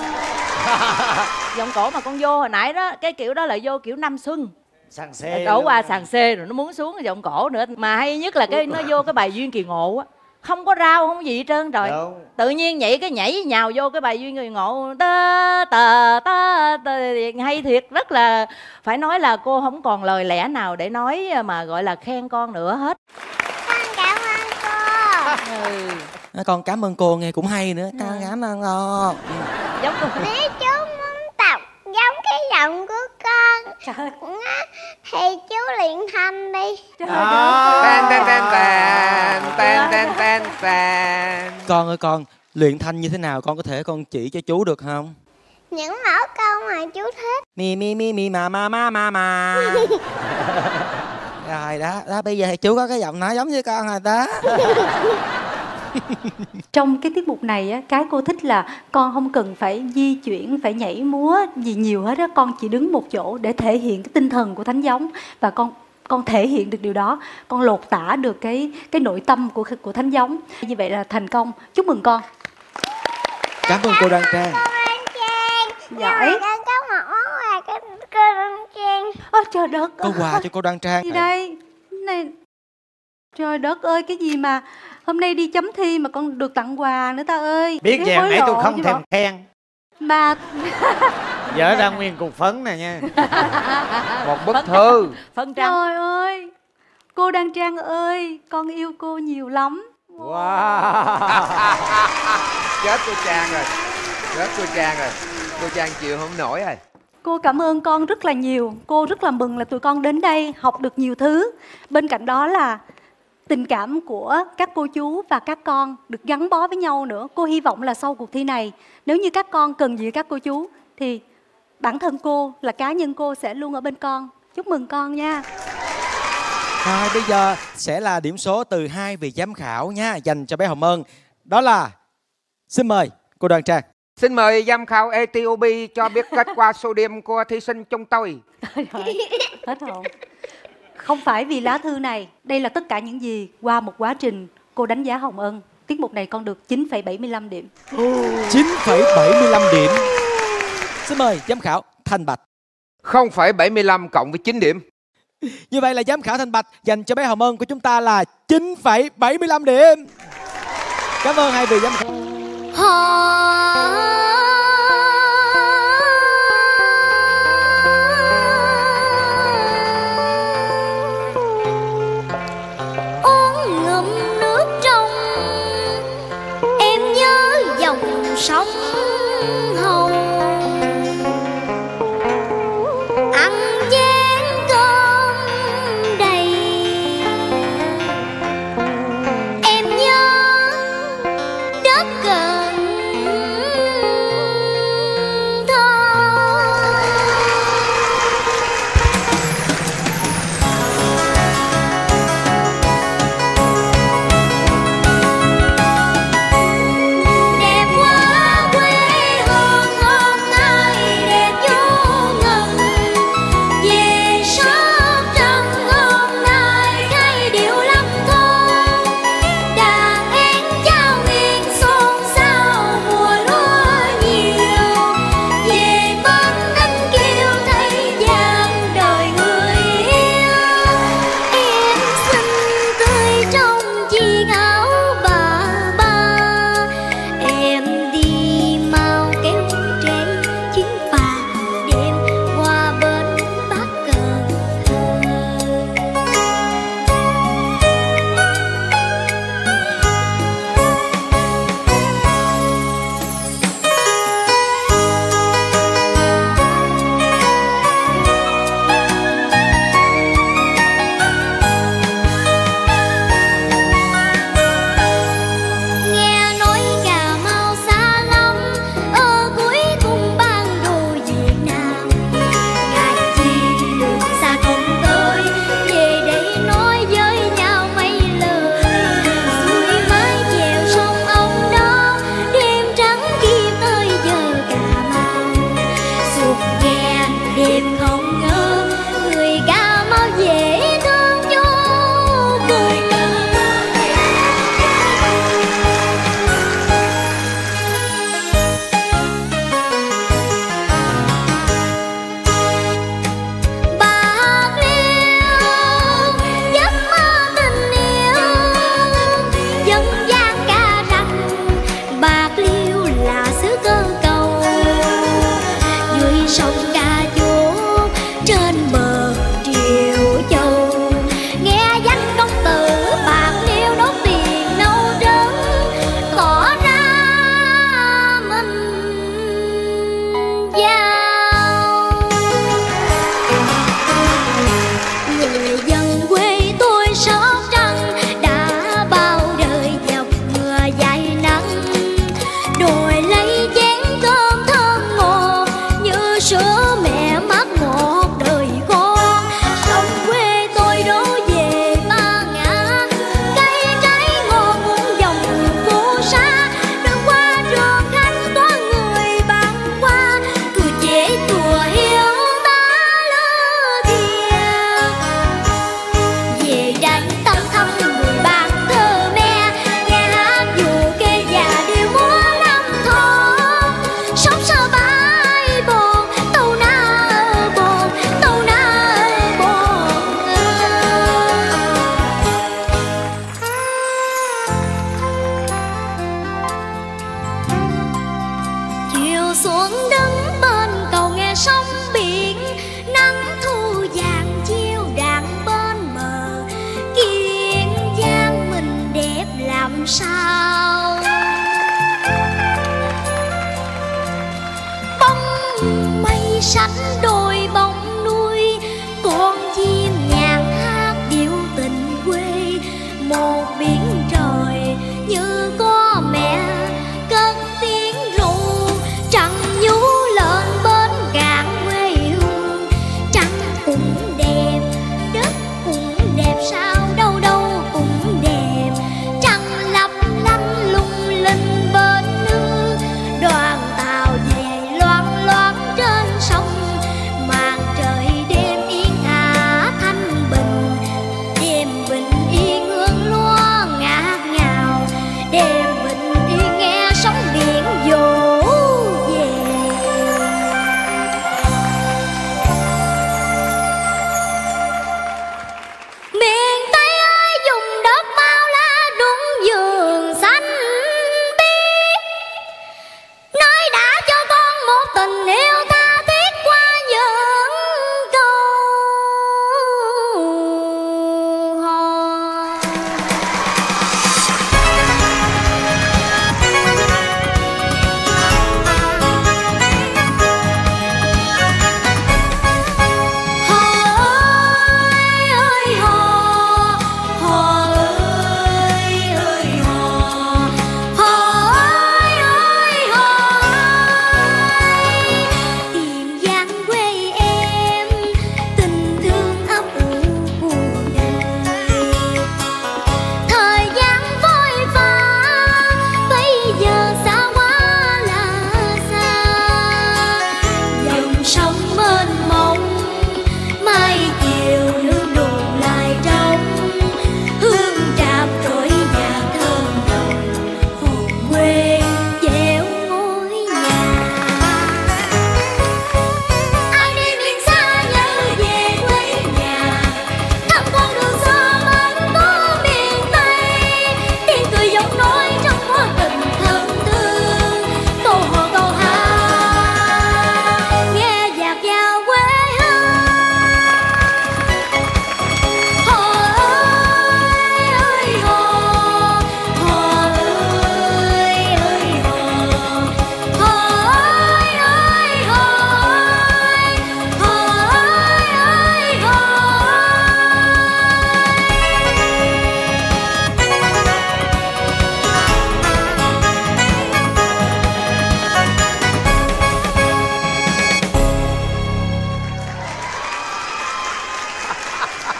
Giọng cổ mà con vô hồi nãy đó, cái kiểu đó là vô kiểu năm xuân sàn xê, đổ qua sàn xê rồi nó muốn xuống giọng cổ nữa. Mà hay nhất là cái nó vô cái bài Duyên Kỳ Ngộ á, không có rau không có gì hết trơn rồi. Đâu. Tự nhiên vậy cái nhảy nhào vô cái bài Duyên Người Ngộ ta ta ta hay thiệt, rất là phải nói là cô không còn lời lẽ nào để nói mà gọi là khen con nữa hết. Con cảm ơn cô. Ừ. À, con cảm ơn cô nghe cũng hay nữa. Con cảm ơn cô. Giống cô. Nếu chú muốn tập giống cái giọng của con trời, thì chú luyện thanh đi. Trời ơi. Con ơi, con luyện thanh như thế nào con có thể con chỉ cho chú được không? Những mẫu câu mà chú thích. Mi mi mi mi mà ma ma ma ma. Rồi đó, đó bây giờ thì chú có cái giọng nói giống như con rồi đó. Trong cái tiết mục này á, cái cô thích là con không cần phải di chuyển, phải nhảy múa gì nhiều hết á, con chỉ đứng một chỗ để thể hiện cái tinh thần của thánh giống và con con thể hiện được điều đó, con lột tả được cái cái nội tâm của của thánh giống. Như vậy là thành công. Chúc mừng con. Cảm ơn cô Đoàn Trang. Giỏi. Con có một quà cho cô Đoàn Trang. Ôi trời đất. Có quà cho cô Đoàn Trang. Gì đây? Này. Trời đất ơi, cái gì mà hôm nay đi chấm thi mà con được tặng quà nữa ta ơi. Biết vậy nãy tôi không thèm khen mà dở ra nguyên cục phấn nè nha. Một bức thư phấn trắng. Trời ơi, cô Đoàn Trang ơi, con yêu cô nhiều lắm. Wow. Chết cô Trang rồi. Chết cô Trang rồi. Cô Trang chịu không nổi rồi. Cô cảm ơn con rất là nhiều. Cô rất là mừng là tụi con đến đây học được nhiều thứ. Bên cạnh đó là tình cảm của các cô chú và các con được gắn bó với nhau nữa. Cô hy vọng là sau cuộc thi này, nếu như các con cần gì các cô chú thì bản thân cô là cá nhân cô sẽ luôn ở bên con. Chúc mừng con nha. Rồi bây giờ sẽ là điểm số từ hai vị giám khảo nha, dành cho bé Hồng Ân. Đó là xin mời cô Đoàn Trang. Xin mời giám khảo Ethiopia cho biết kết quả số điểm của thí sinh chúng tôi. Hết hồn. Không phải vì lá thư này, đây là tất cả những gì qua một quá trình cô đánh giá Hồng Ân. Tiết mục này con được chín phẩy bảy mươi lăm điểm. chín phẩy bảy mươi lăm điểm. Xin mời giám khảo Thanh Bạch. không phẩy bảy mươi lăm cộng với chín điểm. Như vậy là giám khảo Thanh Bạch dành cho bé Hồng Ân của chúng ta là chín phẩy bảy mươi lăm điểm. Cảm ơn hai vị giám khảo. Sống hồng ăn chén cơm đầy, em nhớ đất gần.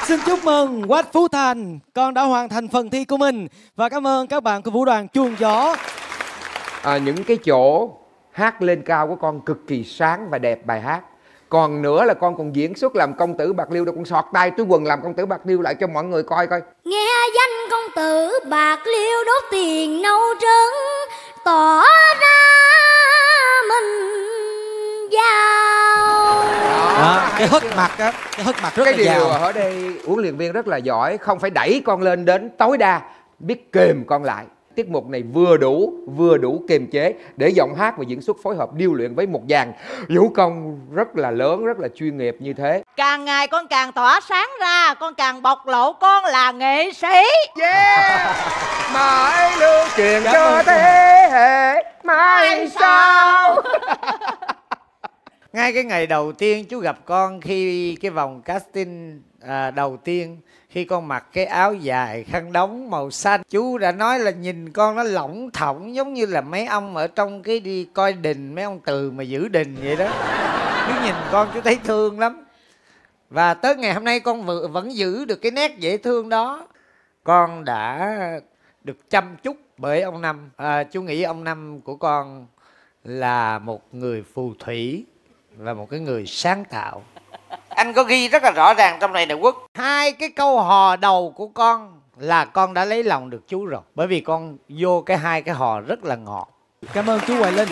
Xin chúc mừng Quách Phú Thành, con đã hoàn thành phần thi của mình. Và cảm ơn các bạn của Vũ đoàn Chuông Gió. À, những cái chỗ hát lên cao của con cực kỳ sáng và đẹp bài hát. Còn nữa là con còn diễn xuất làm công tử bạc liêu, đâu con sọt tay túi quần làm công tử bạc liêu lại cho mọi người coi coi. Nghe danh công tử bạc liêu đốt tiền nâu trứng, tỏ ra mình giàu. À, cái hất mặt á, cái hất mặt rất cái là giàu. Cái điều ở đây huấn luyện viên rất là giỏi, không phải đẩy con lên đến tối đa, biết kềm con lại. Tiết mục này vừa đủ, vừa đủ kiềm chế để giọng hát và diễn xuất phối hợp điêu luyện với một dàn vũ công rất là lớn, rất là chuyên nghiệp như thế. Càng ngày con càng tỏa sáng ra, con càng bộc lộ con là nghệ sĩ. Yeah! Mãi lưu truyền cho thế hệ mai sau. Ngay cái ngày đầu tiên chú gặp con, khi cái vòng casting à, đầu tiên, khi con mặc cái áo dài khăn đóng màu xanh, chú đã nói là nhìn con nó lỏng thỏng giống như là mấy ông ở trong cái đi coi đình, mấy ông từ mà giữ đình vậy đó. Chú nhìn con chú thấy thương lắm. Và tới ngày hôm nay con vừa, vẫn giữ được cái nét dễ thương đó. Con đã được chăm chút bởi ông Năm. À, chú nghĩ ông Năm của con là một người phù thủy và một cái người sáng tạo. Anh có ghi rất là rõ ràng trong này nè Quốc. Hai cái câu hò đầu của con là con đã lấy lòng được chú rồi, bởi vì con vô cái hai cái hò rất là ngọt. Cảm ơn chú Hoài Linh.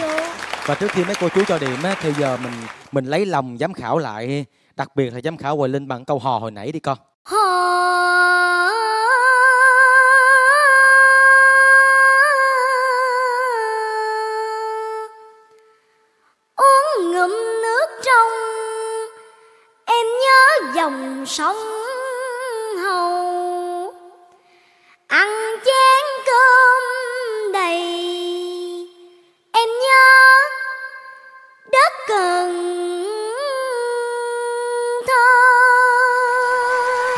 Và trước khi mấy cô chú cho điểm á, thì giờ mình mình lấy lòng giám khảo lại, đặc biệt là giám khảo Hoài Linh bằng câu hò hồi nãy đi con. Hò uống ngụm nước trong, em nhớ dòng sông Hậu, ăn chén cơm đầy, em nhớ đất Cần Thơ.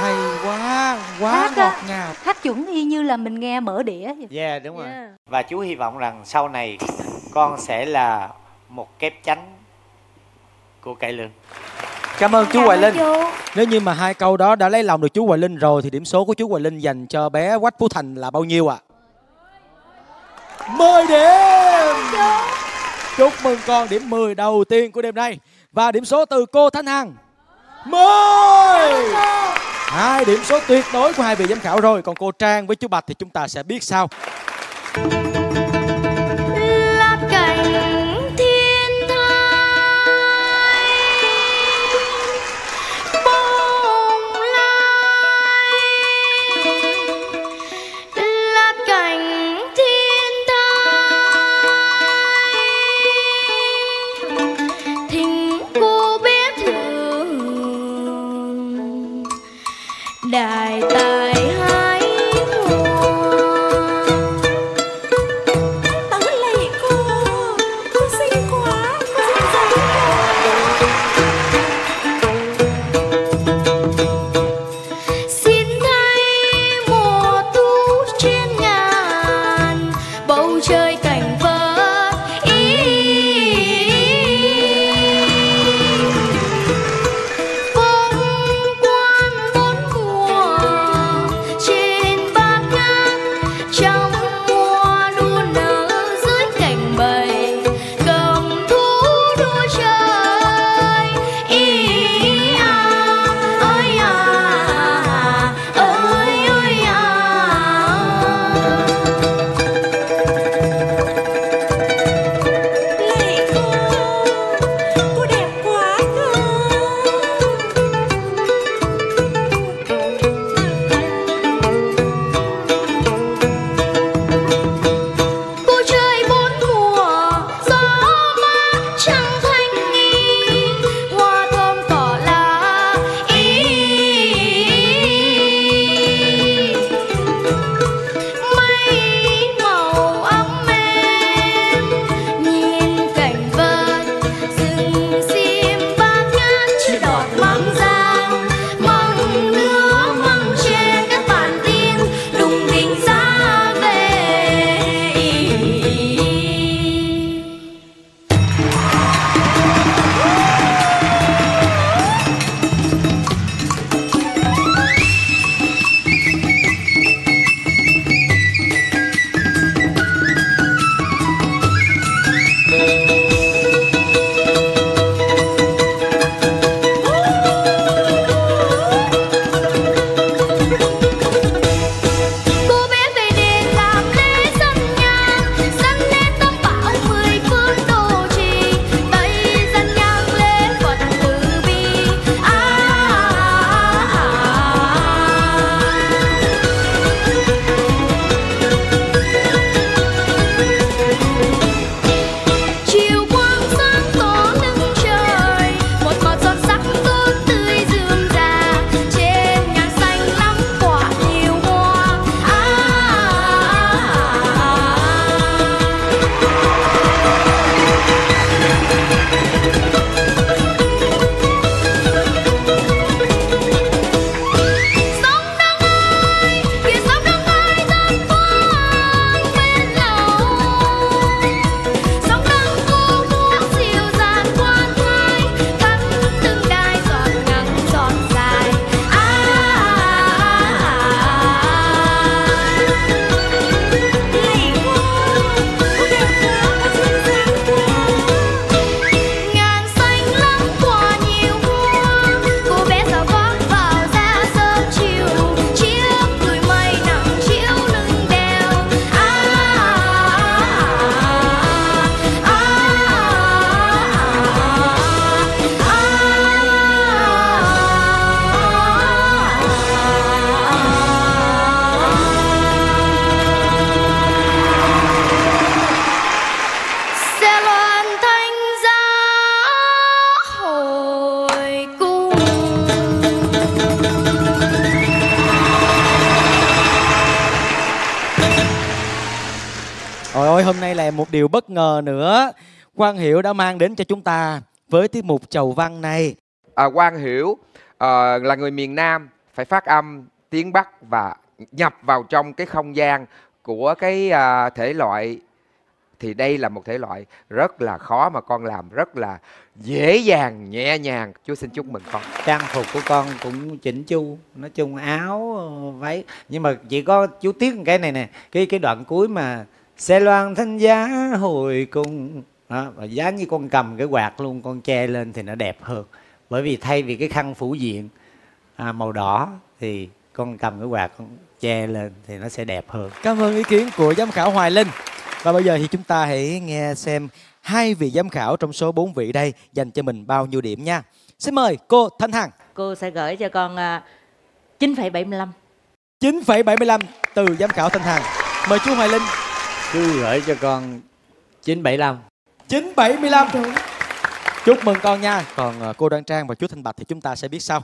Hay quá, quá ngọt ngào. Hát chuẩn y như là mình nghe mở đĩa vậy. Yeah, đúng rồi. Yeah. Và chú hy vọng rằng sau này con sẽ là một kép chánh của cải lương. Cảm ơn chú Hoài Linh. Nếu như mà hai câu đó đã lấy lòng được chú Hoài Linh rồi thì điểm số của chú Hoài Linh dành cho bé Quách Phú Thành là bao nhiêu ạ? À? mười điểm. Chúc mừng con, điểm mười đầu tiên của đêm nay. Và điểm số từ cô Thanh Hằng mười. Hai điểm số tuyệt đối của hai vị giám khảo rồi. Còn cô Trang với chú Bạch thì chúng ta sẽ biết sau. Đại tài hai mùa tớ lấy cô, cô xinh quá, cô xinh giấy cô. Xin thay mùa thu trên ngàn, bầu trời cảnh vỡ ý. rồi, hôm nay là một điều bất ngờ nữa. Quang Hiểu đã mang đến cho chúng ta với tiết mục Chầu Văn này. À, Quang Hiểu à, là người miền Nam, phải phát âm tiếng Bắc và nhập vào trong cái không gian của cái à, thể loại. Thì đây là một thể loại rất là khó mà con làm rất là dễ dàng, nhẹ nhàng. Chú xin chúc mừng con. Trang phục của con cũng chỉnh chu, nói chung áo, váy. Nhưng mà chỉ có chú tiếc cái này nè, cái cái đoạn cuối mà xe loan thanh giá hồi cùng đó, và giá như con cầm cái quạt luôn, con che lên thì nó đẹp hơn. Bởi vì thay vì cái khăn phủ diện à, màu đỏ thì con cầm cái quạt con che lên thì nó sẽ đẹp hơn. Cảm ơn ý kiến của giám khảo Hoài Linh. Và bây giờ thì chúng ta hãy nghe xem hai vị giám khảo trong số bốn vị đây dành cho mình bao nhiêu điểm nha. Xin mời cô Thanh Hằng. Cô sẽ gửi cho con chín phẩy bảy mươi lăm. chín phẩy bảy mươi lăm từ giám khảo Thanh Hằng. Mời chú Hoài Linh. Chú gửi cho con chín phẩy bảy mươi lăm. chín phẩy bảy mươi lăm. Chúc mừng con nha. Còn cô Đoàn Trang và chú Thanh Bạch thì chúng ta sẽ biết sau.